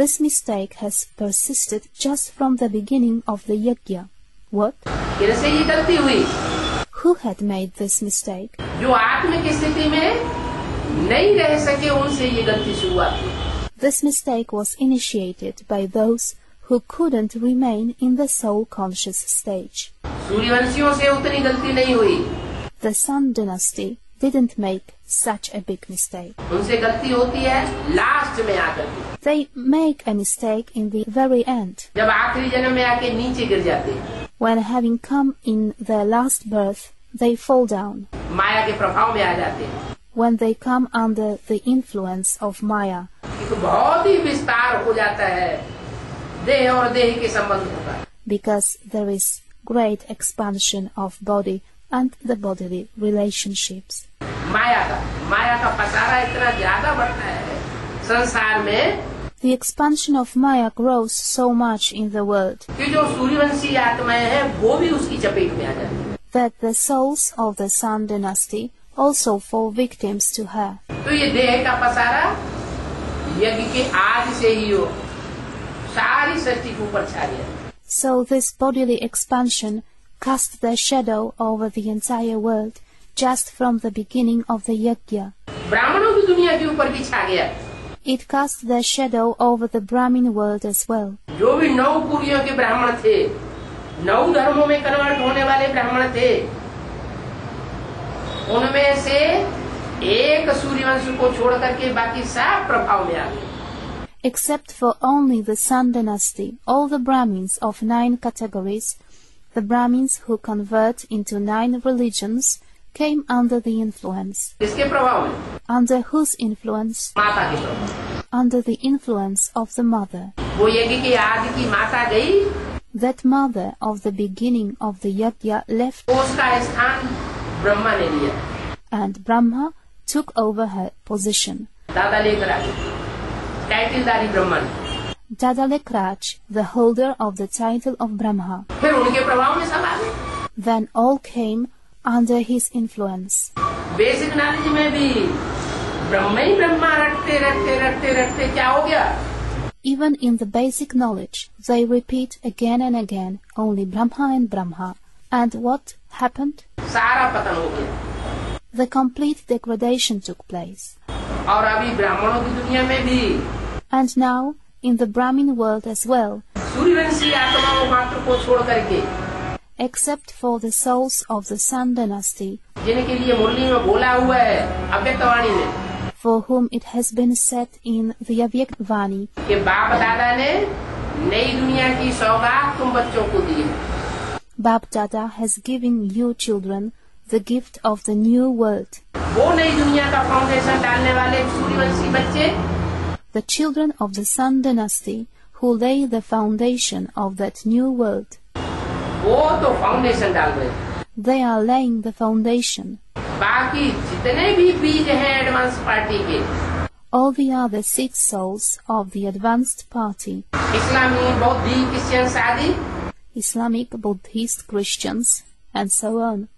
This mistake has persisted just from the beginning of the Yagya. What? Who had made this mistake? This mistake was initiated by those who couldn't remain in the soul-conscious stage. The Sun dynasty didn't make such a big mistake. They make a mistake in the very end, when having come in their last birth, they fall down. When they come under the influence of Maya, because there is great expansion of body and the bodily relationships. The expansion of Maya grows so much in the world that the souls of the Sun dynasty also fall victims to her. So this bodily expansion cast their shadow over the entire world just from the beginning of the Yagya. It cast their shadow over the Brahmin world as well. Except for only the Sun dynasty, all the Brahmins of nine categories, the Brahmins who convert into nine religions, came under the influence. Under whose influence? Under the influence of the mother. That mother of the beginning of the Yagya left, and Brahma took over her position. Dada Lekhraj, Dada Lekhraj, the holder of the title of Brahma. Then all came under his influence. Basic knowledge mein bhi Brahma hi Brahma rakhte rakhte rakhte rakhte kya ho gaya? Even in the basic knowledge, they repeat again and again only Brahma and Brahma. And what happened? The complete degradation took place. And now, in the Brahmin world as well, except for the souls of the Sun dynasty, for whom it has been said in the Avyakt Vani, Bab Dada has given you children the gift of the new world. The children of the Sun dynasty who lay the foundation of that new world, they are laying the foundation. All the other six souls of the advanced party, Islamic, Buddhist, Christians, and so on,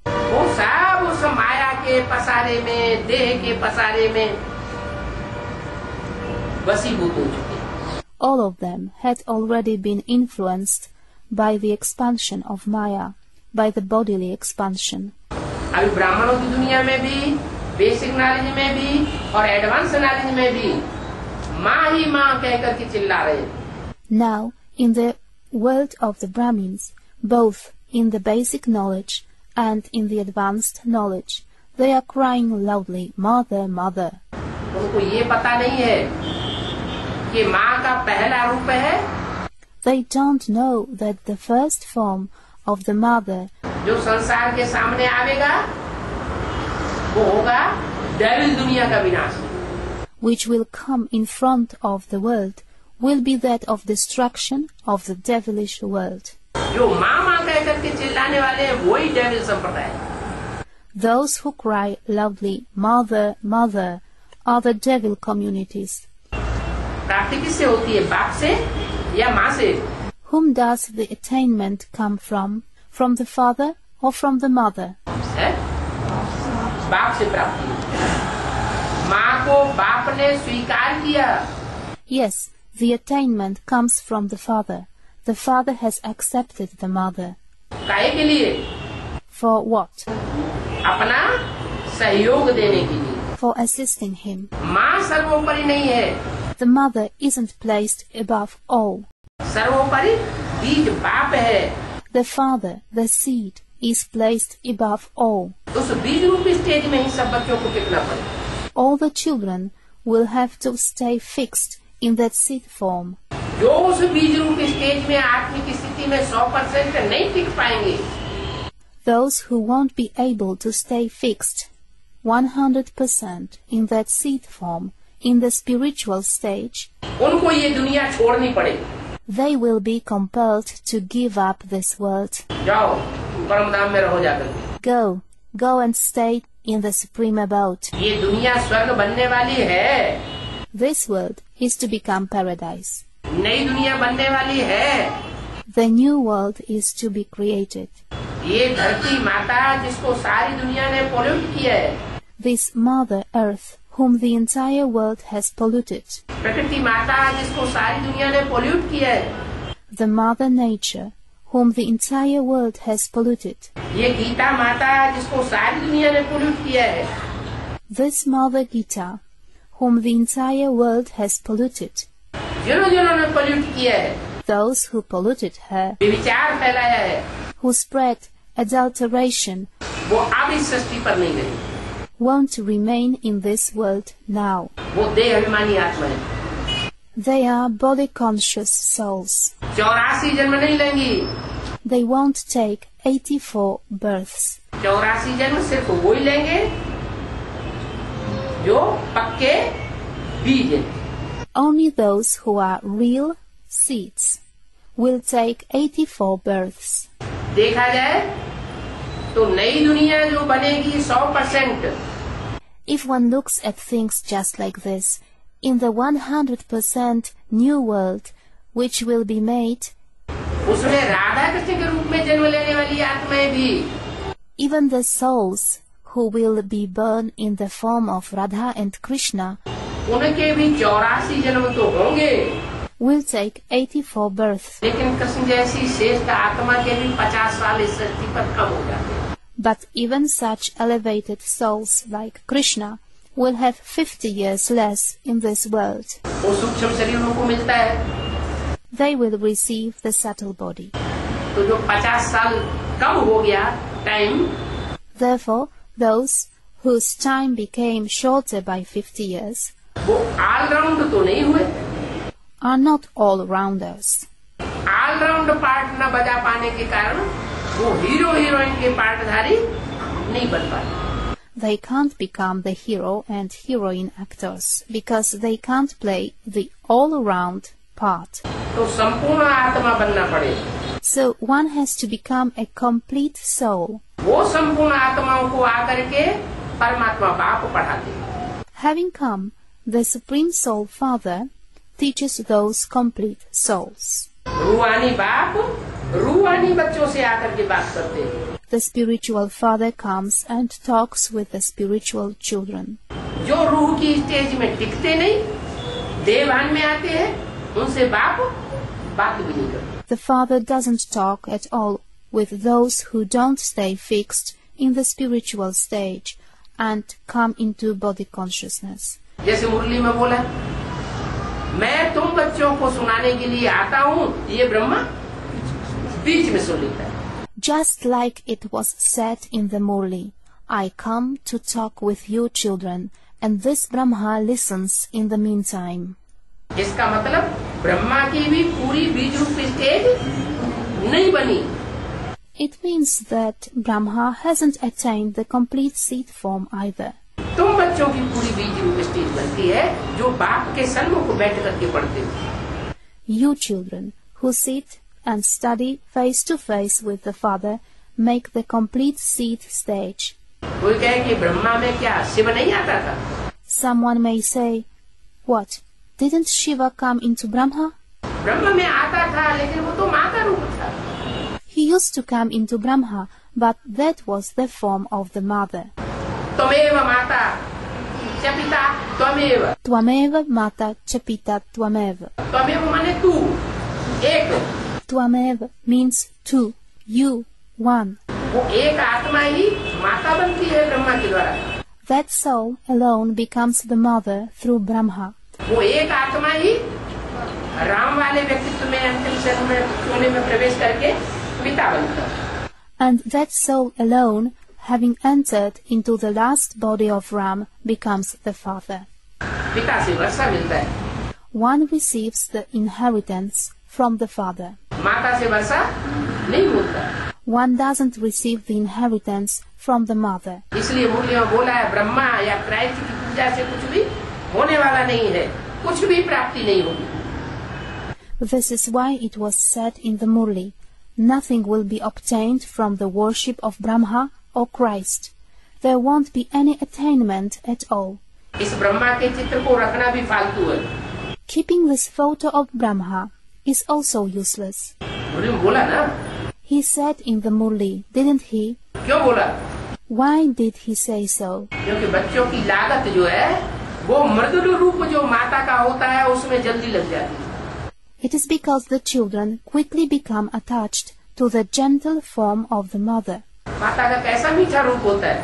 all of them had already been influenced by the expansion of Maya, by the bodily expansion. Basic knowledge में भी और advanced knowledge में भी माँ ही माँ कहकर के चिल्ला रहे. Now in the world of the Brahmins, both in the basic knowledge and in the advanced knowledge, they are crying loudly, mother, mother. उनको ये पता नहीं है कि माँ का पहला रूप है. They don't know that the first form of the mother जो संसार के सामने आवेगा, which will come in front of the world, will be that of destruction of the devilish world. Those who cry loudly, mother, mother, are the devil communities. Whom does the attainment come from? From the father or from the mother? Yes, the attainment comes from the father. The father has accepted the mother. For what? For assisting him. the mother isn't placed above all. The father, the seed, is placed above all. All the children will have to stay fixed in that seed form. Those who won't be able to stay fixed one hundred percent in that seed form, in the spiritual stage, they will be compelled to give up this world. Go, go and stay in the supreme abode. This world is to become paradise. The new world is to be created. This Mother Earth, whom the entire world has polluted. The Mother Nature, whom the entire world has polluted. This Mother Gita, whom the entire world has polluted. Those who polluted her, who spread adulteration, won't remain in this world now. They are body-conscious souls. They won't take eighty-four births. Only those who are real seeds will take eighty-four births. If one looks at things just like this, in the one hundred percent new world which will be made, even the souls who will be born in the form of Radha and Krishna will take eighty-four births. But even such elevated souls like Krishna will have fifty years less in this world. They will receive the subtle body. Therefore, those whose time became shorter by fifty years are not all-rounders. They can't become the hero and heroine actors because they can't play the all-round part. So one has to become a complete soul. Having come, the Supreme Soul Father teaches those complete souls. The spiritual father comes and talks with the spiritual children. The father doesn't talk at all with those who don't stay fixed in the spiritual stage and come into body consciousness. Just like it was said in the Murli, I come to talk with you children, and this Brahma listens in the meantime. It means that Brahma hasn't attained the complete seed form either. You children who sit and study face to face with the Father make the complete seed stage. Someone may say, what, didn't Shiva come into Brahma? He used to come into Brahma, but that was the form of the mother. Tvameva mata chapita tvameva. Tvameva mata chapita tvameva. Tvameva means tu, ek. Tvameva means two, you, one. That soul alone becomes the mother through Brahma. वो एक आत्मा ही राम वाले व्यक्तित्व में अंतिम शरीर में सोने में प्रवेश करके पिता बनता है. And that soul alone, having entered into the last body of Ram, becomes the father. पिता से वर्षा मिलता है. One receives the inheritance from the father. माता से वर्षा नहीं होता. One doesn't receive the inheritance from the mother. इसलिए मुरली ने बोला है ब्रह्मा या क्राइस्ट की पूजा से कुछ भी होने वाला नहीं है, कुछ भी प्राप्ति नहीं होगी. This is why it was said in the Murli, nothing will be obtained from the worship of Brahma or Christ. There won't be any attainment at all. इस ब्रह्मा के चित्र को रखना भी फालतू है. Keeping this photo of Brahma is also useless. मुरली बोला ना? He said in the Murli, didn't he? क्यों बोला? Why did he say so? क्योंकि बच्चों की लागत जो है, वो मृदुल रूप जो माता का होता है, उसमें जल्दी लग जाती है. It is because the children quickly become attached to the gentle form of the mother. माता का कैसा मीठा रूप होता है?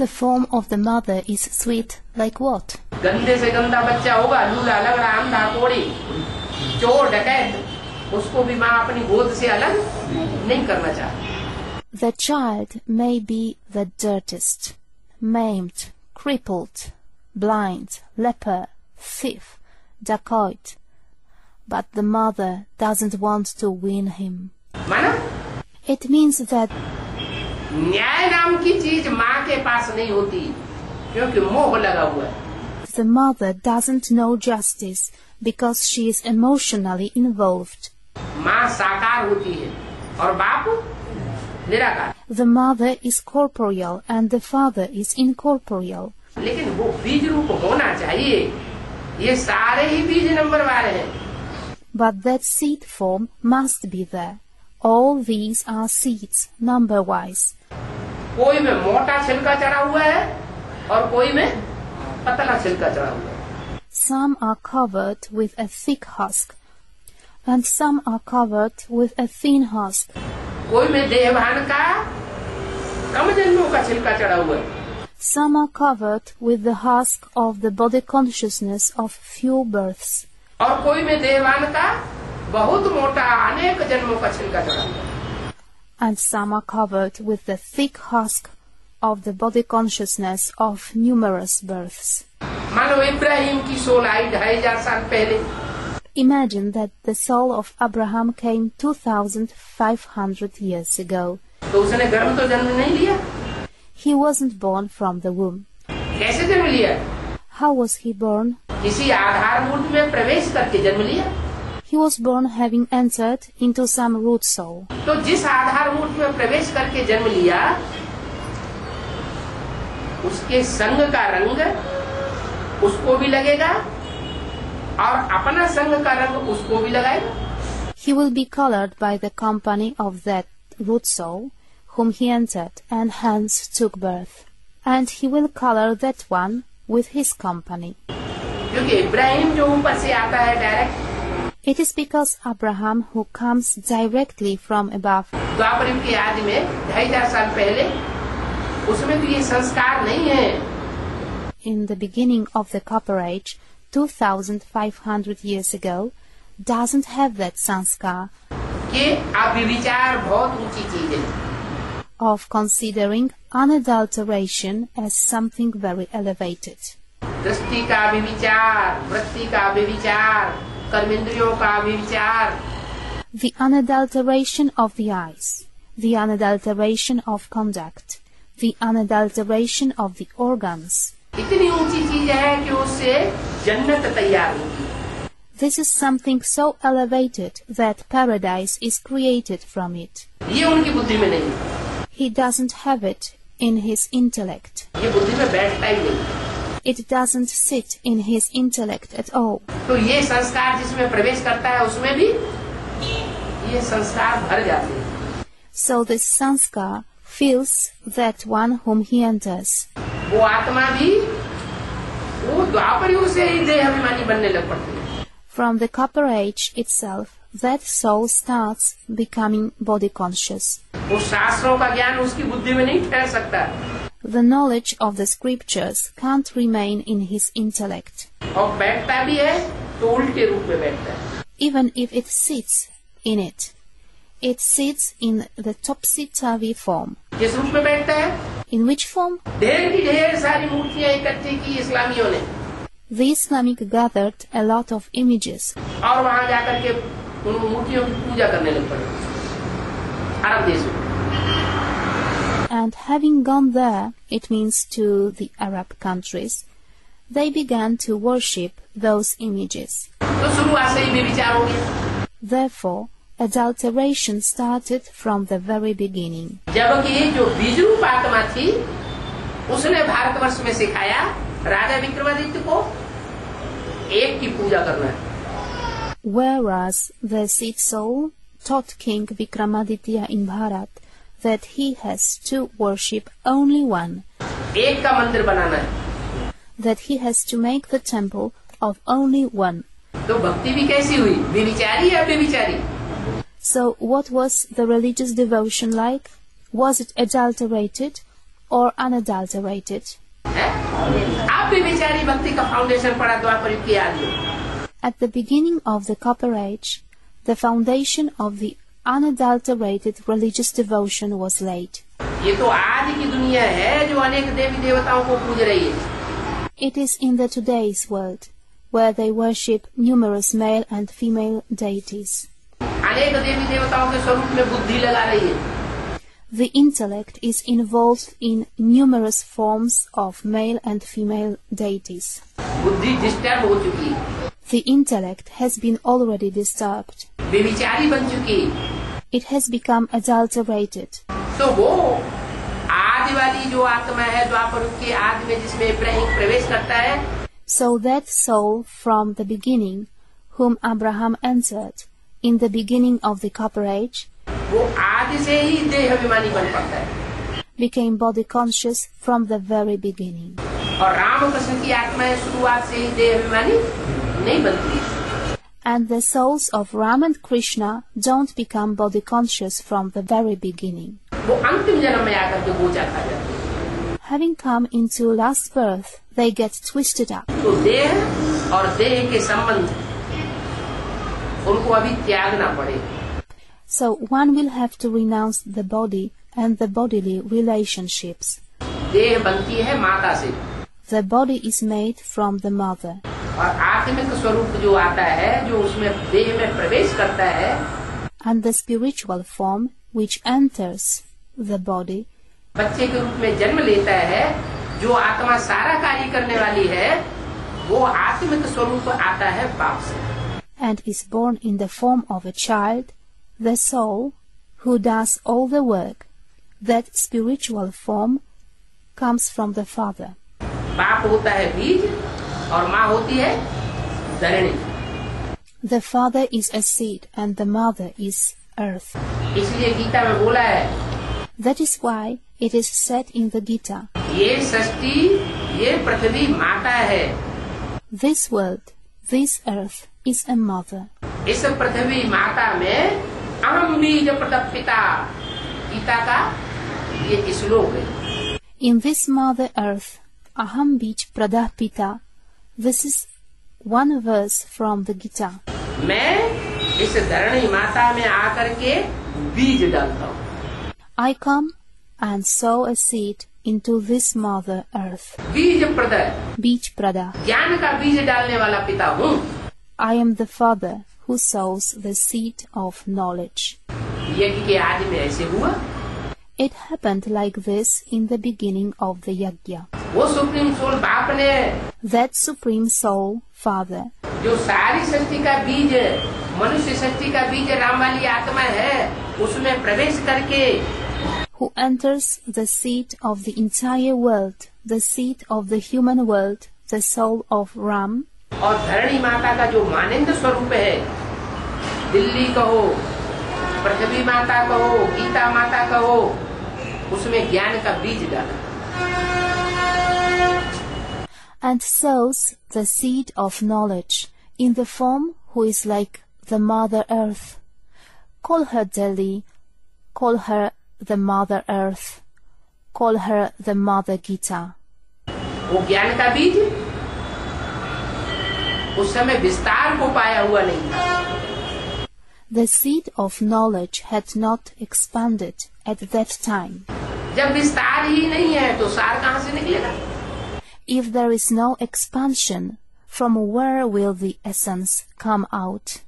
The form of the mother is sweet, like what? गंदे से गंदा बच्चा होगा, लूला, लंगड़ा, अंधा, कोड़ी, चोर, डकैत, उसको भी माँ अपनी गोद से अलग नहीं करना चाहती. The child may be the dirtiest, maimed, crippled, blind, leper, thief, dacoit, but the mother doesn't want to win him. माना? It means that न्याय नाम की चीज माँ के पास नहीं होती, क्योंकि मोह लगा हुआ है. The mother doesn't know justice because she is emotionally involved. माँ साकार होती है और बाप? The mother is corporeal and the father is incorporeal. लेकिन वो बीज रूप होना चाहिए. ये सारे ही बीज नंबर वाले हैं. But that seed form must be there. All these are seeds, number-wise. कोई में मोटा छिलका चढ़ा हुआ है और कोई में पतला छिलका चढ़ा हुआ है. Some are covered with a thick husk, and some are covered with a thin husk. कोई में देहभान का कम जन्मों का छिलका चढ़ा हुआ है. Some are covered with the husk of the body consciousness of few births. और कोई में देहभान का बहुत मोटा अनेक जन्मों का छिलका चढ़ा हुआ है. And some are covered with the thick husk of the body consciousness of numerous births. मानो इब्राहिम की सोल आई ढाई हजार साल पहले. Imagine that the soul of Abraham came two thousand five hundred years ago. He wasn't born from the womb. How was he born? He was born having entered into some root soul. He will be colored by the company of that root soul whom he entered and hence took birth, and he will color that one with his company. It is because Abraham, who comes directly from above, in the beginning of the Copper Age, two thousand five hundred years ago, doesn't have that sanskar of considering unadulteration as something very elevated. The unadulteration of the eyes, the unadulteration of conduct, the unadulteration of the organs. This is something so elevated that paradise is created from it. He doesn't have it in his intellect. It doesn't sit in his intellect at all. So this sanskar feels that one whom he enters. From the Copper Age itself, that soul starts becoming body conscious. the knowledge of the scriptures can't remain in his intellect. Even if it sits in it, it sits in the topsy-turvy form. In which form? The Islamic gathered a lot of images and having gone there, it means to the Arab countries, they began to worship those images. Therefore, adulteration started from the very beginning. Whereas the Sikh soul taught King Vikramaditya in Bharat that he has to worship only one, that he has to make the temple of only one. So what was the religious devotion like? Was it adulterated or unadulterated? At the beginning of the Copper Age, the foundation of the unadulterated religious devotion was laid. It is in the today's world, where they worship numerous male and female deities. The intellect is involved in numerous forms of male and female deities. The intellect has been already disturbed. It has become adulterated. So that soul from the beginning, whom Abraham entered in the beginning of the Copper Age, became body conscious from the very beginning. And the souls of Ram and Krishna don't become body conscious from the very beginning. Having come into last birth, they get twisted up. So one will have to renounce the body and the bodily relationships. The body is made from the mother. And the spiritual form which enters the body and is born in the form of a child, the soul who does all the work, that spiritual form comes from the father. The father is a seed and the mother is earth. That is why it is said in the Gita, this world, this earth is a mother. In this mother earth, Aham bij pradah pita, this is one verse from the Gita. I come and sow a seed into this mother earth. Bij pradah. I am the father who sows the seed of knowledge. It happened like this in the beginning of the Yagya. That Supreme Soul, Father, who enters the seed of the entire world, the seed of the human world, the soul of Ram, and sows the seed of knowledge in the form who is like the Mother Earth. Call her Delhi, call her the Mother Earth, call her the Mother Gita. The seed of knowledge had not expanded at that time. If there is no expansion, from where will the essence come out?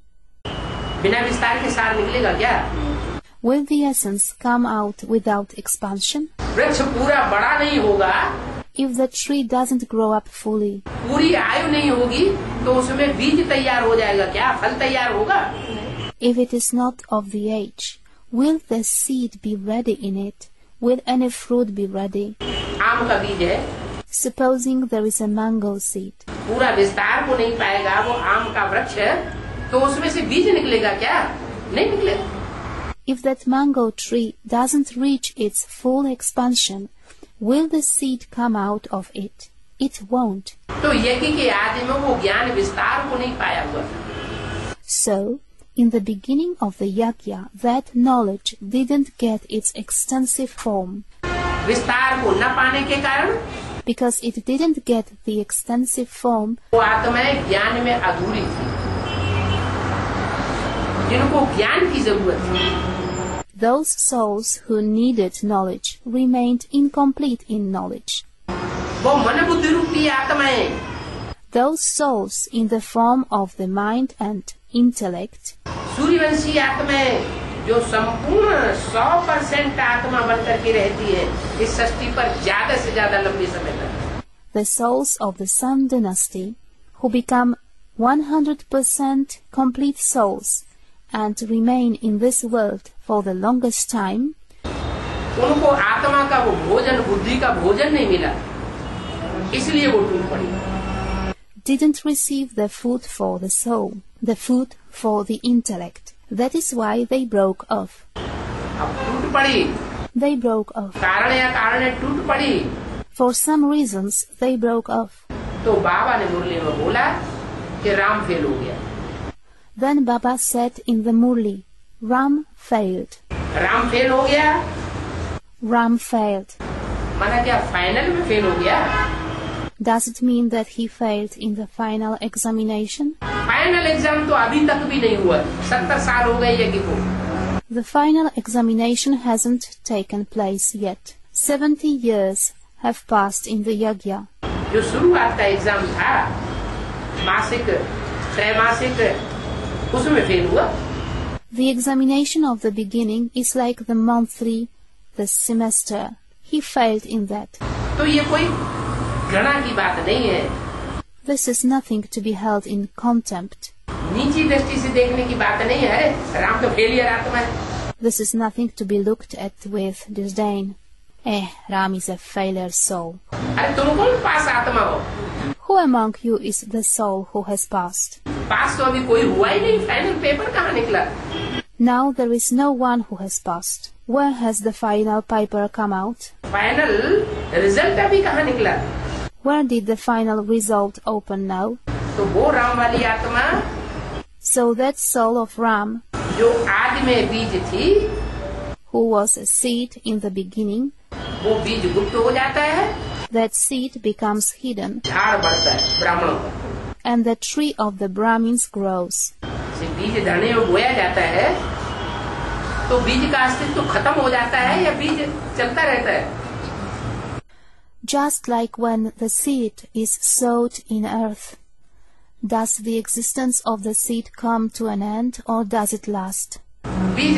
Will the essence come out without expansion? If the tree doesn't grow up fully, if it is not of the age, will the seed be ready in it? Will any fruit be ready? Supposing there is a mango seed, if that mango tree doesn't reach its full expansion, will the seed come out of it? It won't. So, in the beginning of the Yagya, that knowledge didn't get its extensive form. Because it didn't get the extensive form, those souls who needed knowledge remained incomplete in knowledge. Those souls in the form of the mind and intellect, the souls of the Sun Dynasty who become one hundred percent complete souls and remain in this world for the longest time, didn't receive the food for the soul, the food for the intellect. That is why they broke off. They broke off. For some reasons, they broke off. Then Baba said in the Murli, Ram failed. Ram failed. Ram failed. Does it mean that he failed in the final examination? Final exam to abhi tak bhi nahi hua. seventy saal ho gaye yagi ko. The final examination hasn't taken place yet. Seventy years have passed in the Yagya. Jo shuruaat ka exam tha, masik, traimasik, usme fail hua. The examination of the beginning is like the monthly, the semester. He failed in that. To ye koi घृणा की बात नहीं है. This is nothing to be held in contempt. नीची दृष्टि से देखने की बात नहीं है. राम तो फेलियर आत्मा है. This is nothing to be looked at with disdain. Eh, Ram is a failure soul. अरे तुम कौन पास आत्मा हो? Who among you is the soul who has passed? पास तो अभी कोई हुआ ही नहीं. फाइनल पेपर कहाँ निकला? Now there is no one who has passed. Where has the final paper come out? Final result अभी कहाँ निकला? Where did the final result open now? So, wo Ramwali Atma, so that soul of Ram, jo aad mein bij thi, who was a seed in the beginning, wo bij gupt ho jata hai, that seed becomes hidden, and the tree of the Brahmins grows. So, bij dhane mein boya jata hai, to bij ka astitva khatam ho jata hai ya bij chalta rehta hai? Just like when the seed is sowed in earth, does the existence of the seed come to an end or does it last? The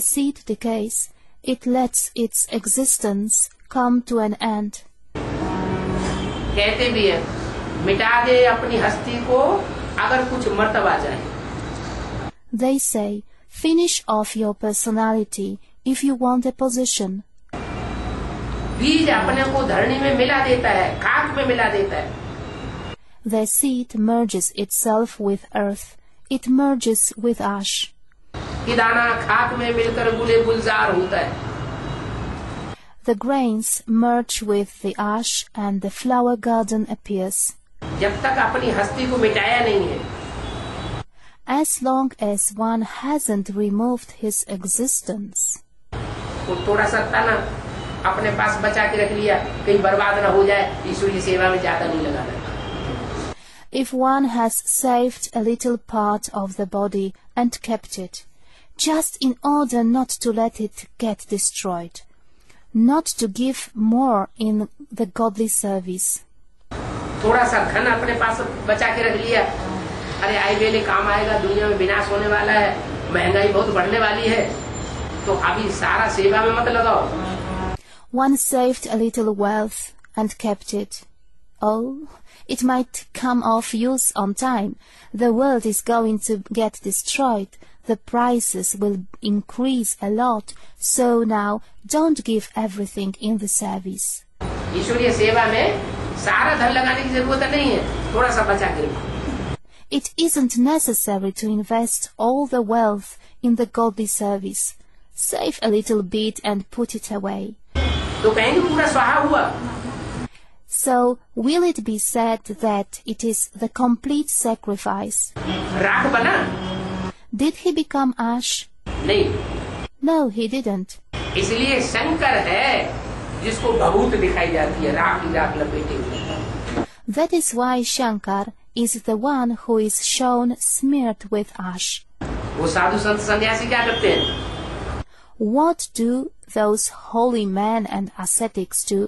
seed decays, it lets its existence come to an end. They say, finish off your personality if you want a position. The seed merges itself with earth, it merges with ash. The grains merge with the ash and the flower garden appears. जब तक अपनी हस्ती को मिटाया नहीं है. As long as one hasn't removed his existence. वो थोड़ा सा तना अपने पास बचा के रख लिया कहीं बर्बाद ना हो जाए. यीशु की सेवा में ज्यादा नहीं लगाना. If one has saved a little part of the body and kept it, just in order not to let it get destroyed, not to give more in the godly service. थोड़ा सा धन अपने पास बचा के रख लिया. अरे आए वेले काम आएगा. दुनिया में विनाश होने वाला है. महंगाई बहुत बढ़ने वाली है. तो अभी सारा सेवा में मत लगाओ. One saved a little wealth and kept it. Oh, it might come off use on time. The world is going to get destroyed. The prices will increase a lot. So now, don't give everything in the service. ईश्वरीय सेवा में सारा धन लगाने की जरूरत नहीं है. थोड़ा सा बचा के रखो. It isn't necessary to invest all the wealth in the godly service. Save a little bit and put it away. तो कहेंगे पूरा स्वाहा हुआ. So, will it be said that it is the complete sacrifice? राख बना? Did he become ash? नहीं. No, he didn't. इसलिए शंकर है जिसको भभूत दिखाई जाती है, राख की राख लपेटे हुए. That is why Shankar is the one who is shown smeared with ash. वो साधु संत सन्यासी क्या करते हैं? What do those holy men and ascetics do?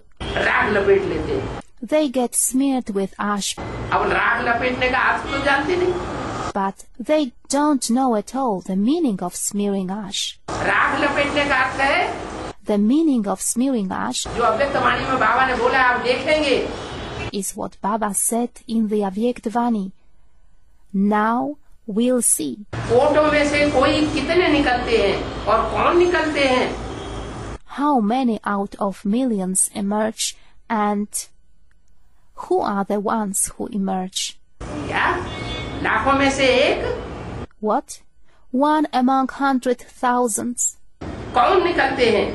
राख लपेट लेते हैं. They get smeared with ash. अब राग लपेटने का अर्थ तो जानते नहीं. But they don't know at all the meaning of smearing ash. राग लपेटने का अर्थ है. The meaning of smearing ash. जो अव्यक्त वाणी में बाबा ने बोला आप देखेंगे. Is what Baba said in the Avyakt Vani. Now we'll see. Photo में से कोई कितने निकलते हैं और कौन निकलते हैं? How many out of millions emerge and who are the ones who emerge? Yeah. लाखों में से एक. What? One among hundred thousands. कौन निकलते हैं?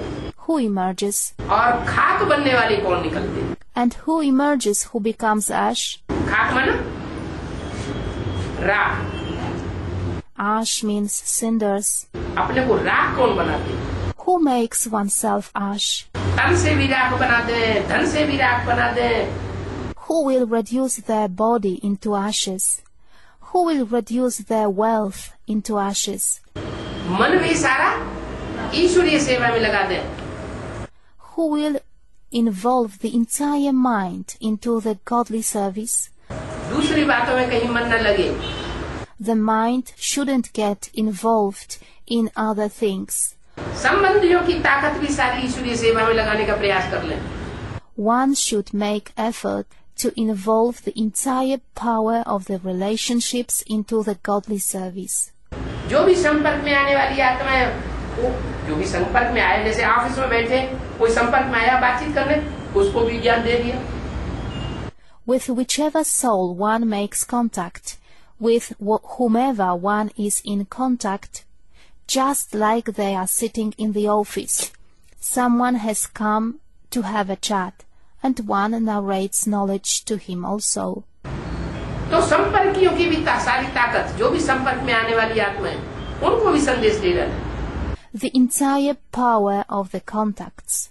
Who emerges? और खाक बनने वाले कौन निकलते हैं? And who emerges who becomes ash? खाक माना राख. Ash means cinders. अपने को राख कौन बनाते हैं? Who makes oneself ash? तन से भी राख बनाते हैं. धन से भी राख बनाते हैं. Who will reduce their body into ashes? Who will reduce their wealth into ashes? Who will involve the entire mind into the godly service? The mind shouldn't get involved in other things. One should make effort to involve the entire power of the relationships into the godly service. जो भी संपर्क में आने वाली आत्माएं, वो जो भी संपर्क में आए, जैसे ऑफिस में बैठे, कोई संपर्क में आया बातचीत करने, उसको भी ज्ञान दे दिया. With whichever soul one makes contact, with whomever one is in contact, just like they are sitting in the office, someone has come to have a chat. And one narrates knowledge to him also. तो संपर्कियों की भी सारी ताकत, जो भी संपर्क में आने वाली आत्माएं, उनको भी संदेश दे रहा है. The entire power of the contacts.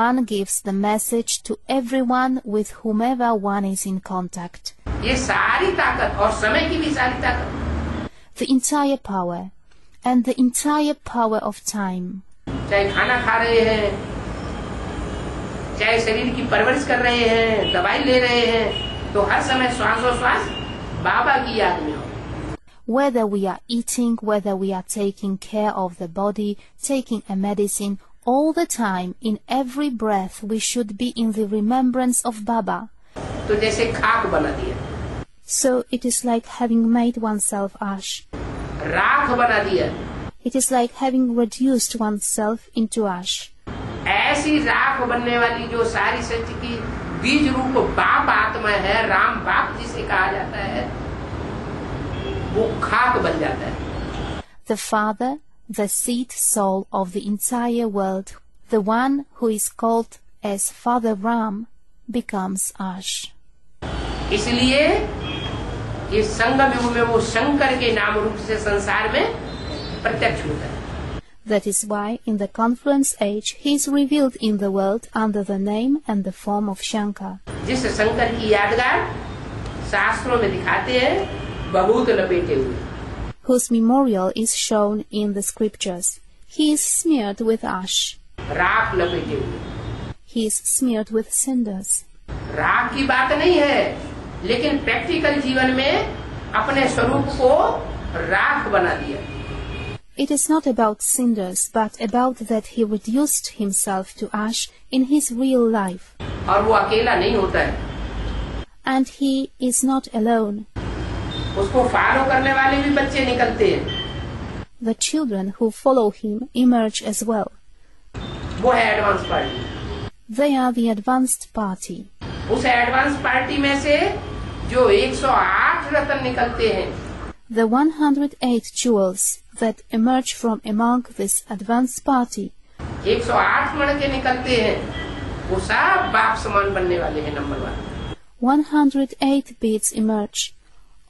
One gives the message to everyone with whomever one is in contact. ये सारी ताकत और समय की भी सारी ताकत. The entire power and the entire power of time. चाहे खाना खा रहे हैं, चाहे शरीर की परवरिश कर रहे हैं, दवाई ले रहे हैं, तो हर समय श्वासोश्वास बाबा की याद में हो. Whether we are eating, whether we are taking care of the body, taking a medicine, all the time, in every breath, we should be in the remembrance of Baba. तो जैसे खाक बना दिया. So it is like having made oneself ash. राख बना दिया. It is like having reduced oneself into ash. ऐसी राख बनने वाली जो सारी सच की बीज रूप बाप आत्मा है, राम बाप जिसे कहा जाता है, वो खाक बन जाता है. The father, the seed soul of the entire world, the one who is called as Father Ram, becomes ash. इसलिए ये संगम युग में वो शंकर के नाम रूप से संसार में प्रत्यक्ष होता है. That is why in the confluence age he is revealed in the world under the name and the form of Shankar. जिस शंकर की यादगार शास्त्रों में दिखाते हैं बहुत लपेटे हुए. Whose memorial is shown in the scriptures. He is smeared with ash. राख लपेटे हुए. He is smeared with cinders. राख की बात नहीं है, लेकिन प्रैक्टिकल जीवन में अपने स्वरूप को राख बना दिया. It is not about cinders, but about that he reduced himself to ash in his real life. और वो अकेला नहीं होता है. And he is not alone. उसको फॉलो करने वाले भी बच्चे निकलते हैं. The children who follow him emerge as well. वो है advanced party. They are the advanced party. उस advanced party में से जो एक सौ आठ रत्न निकलते हैं. The one hundred eight jewels that emerge from among this advanced party. एक सौ आठ मणके निकलते हैं, वो सब बाप समान बनने वाले हैं. Number one. one hundred eight beads emerge.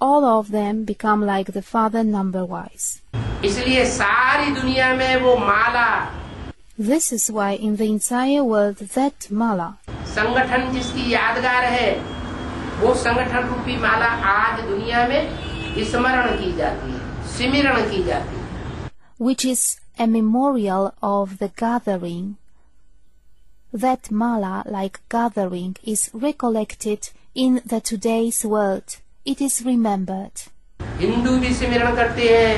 All of them become like the father number-wise. इसलिए सारी दुनिया में वो माला. This is why in the entire world that mala. संगठन जिसकी यादगार है, वो संगठन रूपी माला आज दुनिया में स्मरण की जाती है. सिमरण की जाती है. Which is a memorial of the gathering. That mala, like gathering, is recollected in the today's world. It is remembered. Hindu भी सिमरण करते हैं,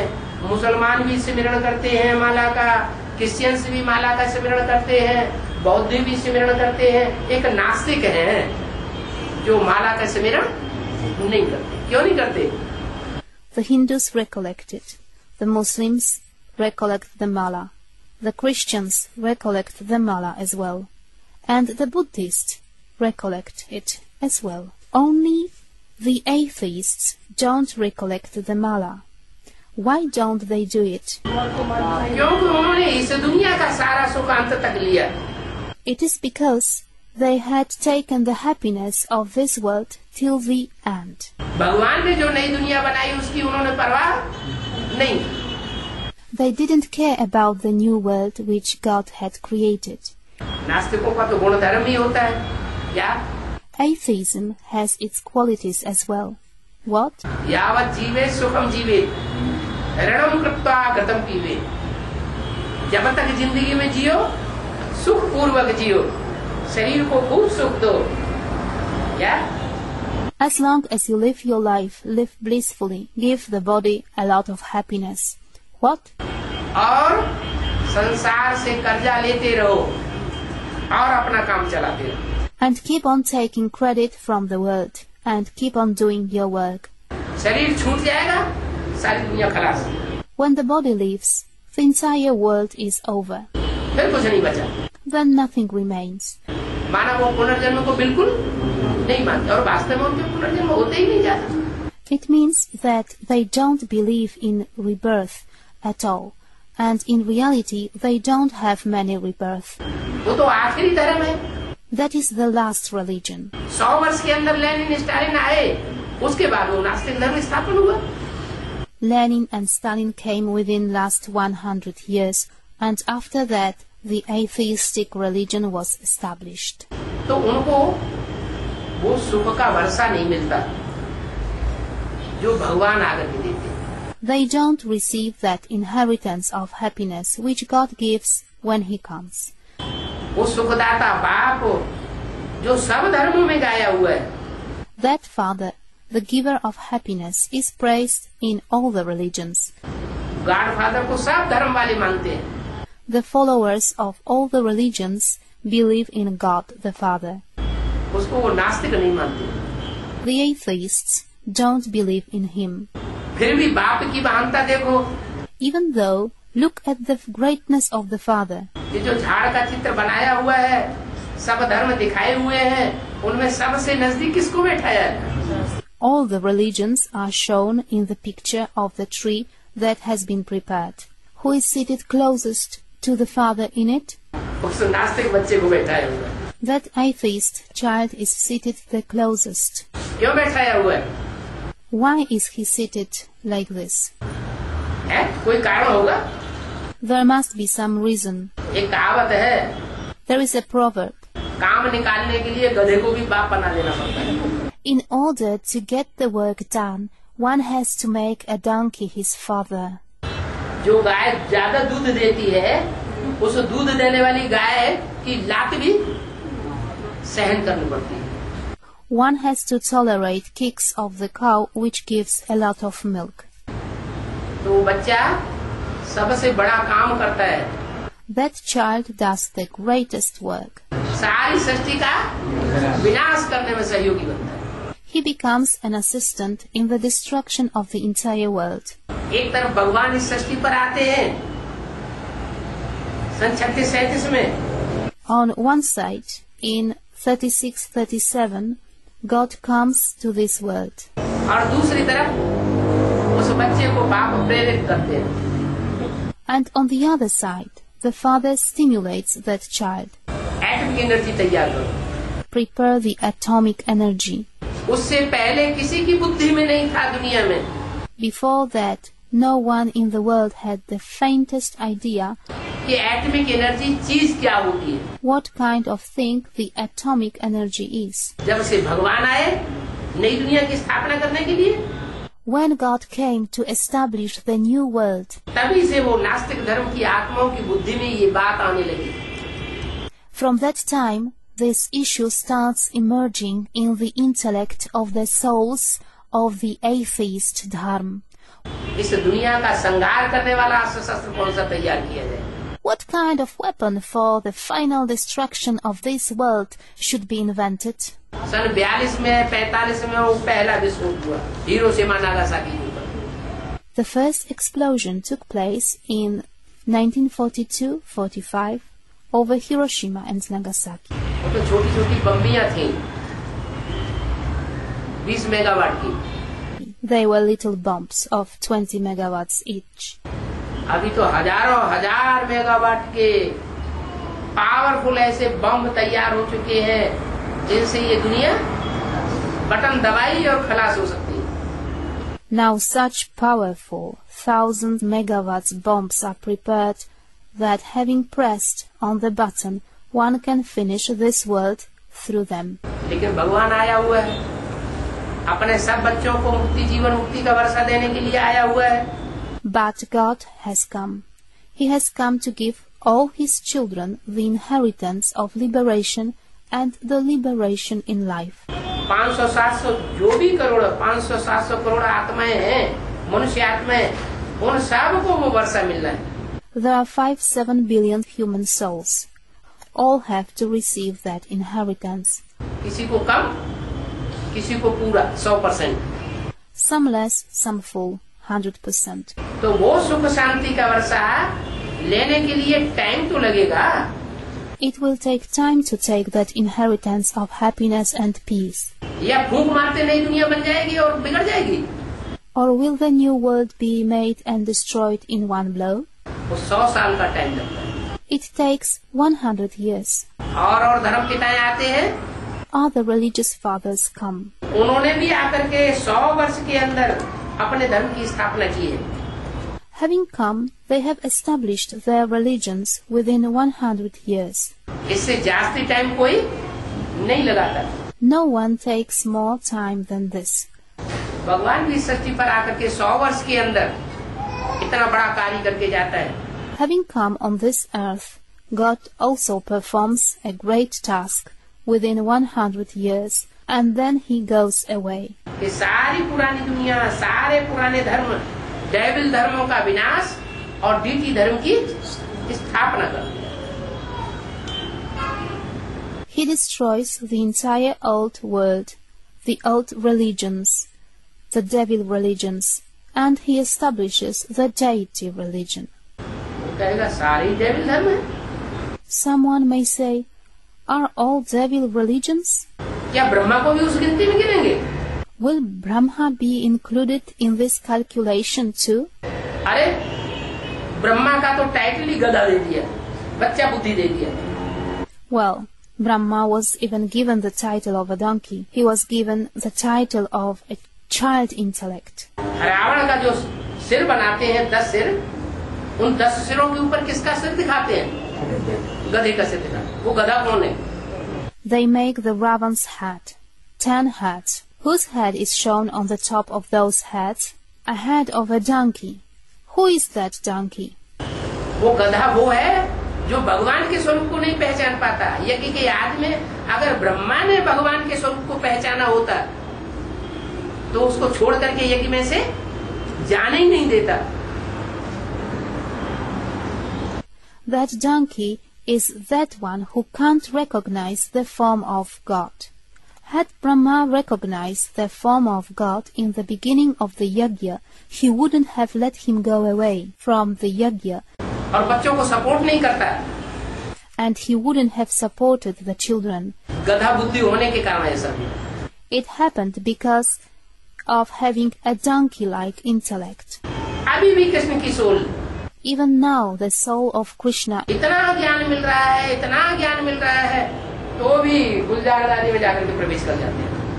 मुसलमान भी सिमरण करते हैं माला का, क्रिश्चियंस भी माला का सिमरण करते हैं, बौद्ध भी सिमरण करते हैं. एक नास्तिक है जो माला का सिमरण नहीं करते. क्यों नहीं करते? The Hindus recollect it. The Muslims recollect the mala. The Christians recollect the mala as well. And the Buddhists recollect it as well. Only the atheists don't recollect the mala. Why don't they do it? It is because they had taken the happiness of this world till the end. They didn't care about the new world which God had created. Atheism has its qualities as well. What? As long as you live your life, live blissfully, give the body a lot of happiness. What? And keep on taking credit from the world, and keep on doing your work. When the body leaves, the entire world is over. Then nothing remains. It means that they don't believe in rebirth at all, and in reality they don't have many rebirths. That is the last religion. Lenin and Stalin came within last one hundred years, and after that the atheistic religion was established. तो उनको वो सुख का वर्षा नहीं मिलता जो भगवान आकर के देते. They don't receive that inheritance of happiness which God gives when He comes. वो सुखदाता बाप जो सब धर्मों में गाया हुआ है. That Father, the giver of happiness, is praised in all the religions. Godfather को सब धर्म वाले मानते हैं. The followers of all the religions believe in God the Father. The atheists don't believe in Him. Even though, look at the greatness of the Father. All the religions are shown in the picture of the tree that has been prepared. Who is seated closest to the Father in it? That atheist child is seated the closest. क्यों बैठाया हुआ है? Why is he seated like this? है कोई कारण होगा? There must be some reason. एक कहावत है. There is a proverb. काम निकालने के लिए गधे को भी बाप बना देना पड़ता है. In order to get the work done, one has to make a donkey his father. जो गाय ज्यादा दूध देती है, उस दूध देने वाली गाय की लात भी सहन करनी पड़ती है. One has to tolerate kicks of the cow which gives a lot of milk. तो बच्चा सबसे बड़ा काम करता है. That child does the greatest work. सारी सृष्टि का विनाश करने में सहयोगी बनता है. He becomes an assistant in the destruction of the entire world. एक तरफ भगवान इस सृष्टि पर आते हैं सन छत्तीस सैंतीस में. On one side, in thirty-six thirty-seven, God comes to this world. और दूसरी तरफ उस बच्चे को बाप प्रेरित करते हैं. And on the other side, the father stimulates that child. Atomic energy तैयार करो. Prepare the atomic energy. उससे पहले किसी की बुद्धि में नहीं था दुनिया में. Before that, no one in the world had the faintest idea. कि atomic energy चीज क्या होती है? What kind of thing the atomic energy is? जब से भगवान आए नई दुनिया की स्थापना करने के लिए. When God came to establish the new world, from that time, this issue starts emerging in the intellect of the souls of the atheist dharma. What kind of weapon for the final destruction of this world should be invented? सन बयालीस में पैंतालीस में वो पहला विस्फोट हुआ Hiroshima Nagasaki में. The first explosion took place in nineteen forty-two forty-five over Hiroshima and Nagasaki. वो तो छोटी-छोटी बम्बियां थीं, बीस मेगावाट की. They were little bombs of twenty megawatts each. अभी तो हजारों हजार मेगावाट के पावरफुल ऐसे बम तैयार हो चुके हैं जिनसे ये दुनिया बटन दबाई और खलास हो सकती है. Now such powerful thousand megawatts bombs are prepared that having pressed on the button, one can finish this world through them. लेकिन भगवान आया हुआ है अपने सब बच्चों को मुक्ति जीवन मुक्ति का वर्षा देने के लिए आया हुआ है. But God has come. He has come to give all his children the inheritance of liberation and the liberation in life. five hundred seven hundred जो भी crore five hundred seven hundred crore आत्माएं हैं मनुष्य आत्माएं उन सब को वो वर्षा मिलना है. There are five seven billion human souls. All have to receive that inheritance. किसी को कम किसी को पूरा one hundred percent. Some less, some full one hundred percent. तो वो सुख शांति का वर्षा लेने के लिए टाइम तो लगेगा. It will take time to take that inheritance of happiness and peace. Or will the new world be made and destroyed in one blow? It takes one hundred years. Other religious fathers come. Having come, they have established their religions within one hundred years. No one takes more time than this. Having come on this earth, God also performs a great task within one hundred years, and then he goes away. दैविल धर्मों का विनाश और दैवी धर्म की स्थापना करता है. He destroys the entire old world, the old religions, the devil religions, and he establishes the deity religion. कहेगा सारे दैविल धर्म हैं? Someone may say, are all devil religions? क्या ब्रह्मा को भी उस गिनती में गिनेंगे? Will Brahma be included in this calculation too? अरे ब्रह्मा का तो टाइटल ही गधा दे दिया, बच्चा बुद्धि दे दिया. Well, Brahma was even given the title of a donkey. He was given the title of a child intellect. They make the raven's head, ten heads. Whose head is shown on the top of those heads? A head of a donkey. Who is that donkey? जो भगवान के स्वरूप को नहीं पहचान पाता, यज्ञ के याद में अगर ब्रह्मा ने भगवान के स्वरूप को पहचाना होता तो उसको छोड़ करके यज्ञ में से जाने ही नहीं देता. That donkey is that one who can't recognize the form of God. Had Brahma recognized the form of God in the beginning of the Yagya, he wouldn't have let him go away from the Yagya. And he wouldn't have supported the children. It happened because of having a donkey-like intellect. Even now the soul of Krishna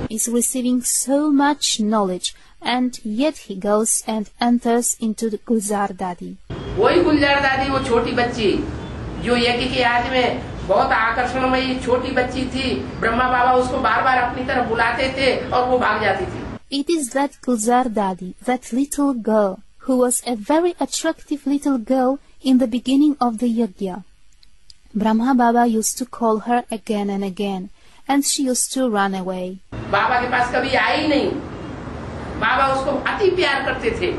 is receiving so much knowledge, and yet he goes and enters into the Gulzar Dadi. वही गुलजार दादी, वो छोटी बच्ची जो यज्ञ की याद में बहुत आकर्षणमयी छोटी बच्ची थी, ब्रह्मा बाबा उसको बार बार अपनी तरफ बुलाते थे और वो भाग जाती थी. It is that Gulzar Dadi, that little girl, who was a very attractive little girl in the beginning of the Yagya. Brahma Baba used to call her again and again, and she used to run away. बाबा के पास कभी आई नहीं. बाबा उसको अति प्यार करते थे.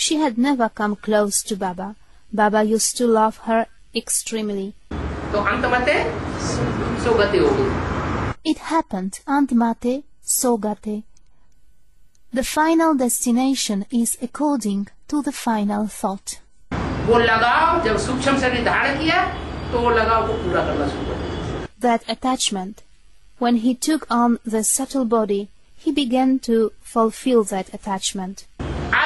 She had never come close to Baba. Baba used to love her extremely. It happened. Antmate Sogate. The final destination is according to the final thought. That attachment, when he took on the subtle body, he began to fulfill that attachment.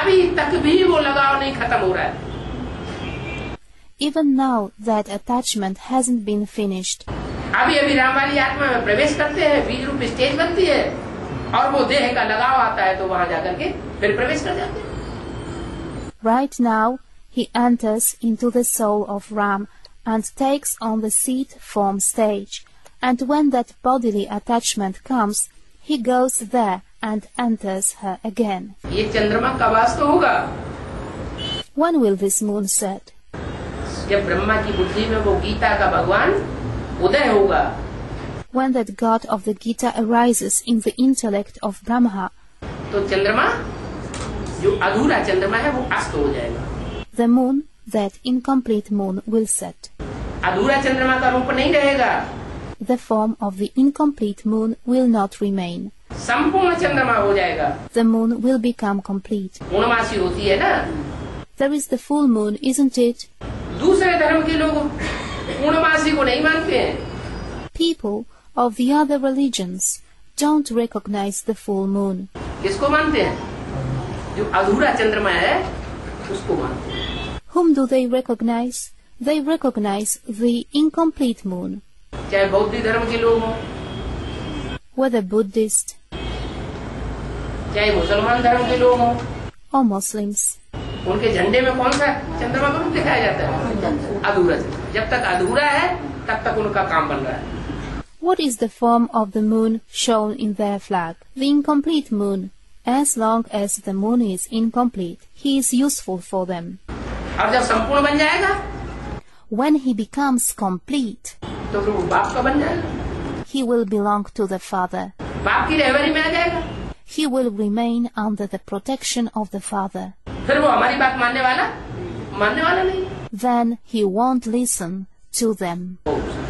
Even now that attachment hasn't been finished. Right now he enters into the soul of Ram and takes on the seed form stage, and when that bodily attachment comes, he goes there and enters her again. When will this moon set? When that God of the Gita arises in the intellect of Brahma, the moon, that incomplete moon, will set. The form of the incomplete moon will not remain. The moon will become complete. There is the full moon, isn't it? People of the other religions don't recognize the full moon. Whom do they recognize? They recognize the incomplete moon. Whether Buddhist or Muslims, what is the form of the moon shown in their flag? The incomplete moon. As long as the moon is incomplete, he is useful for them. When he becomes complete, he will belong to the Father. He will remain under the protection of the Father. Then he won't listen to them.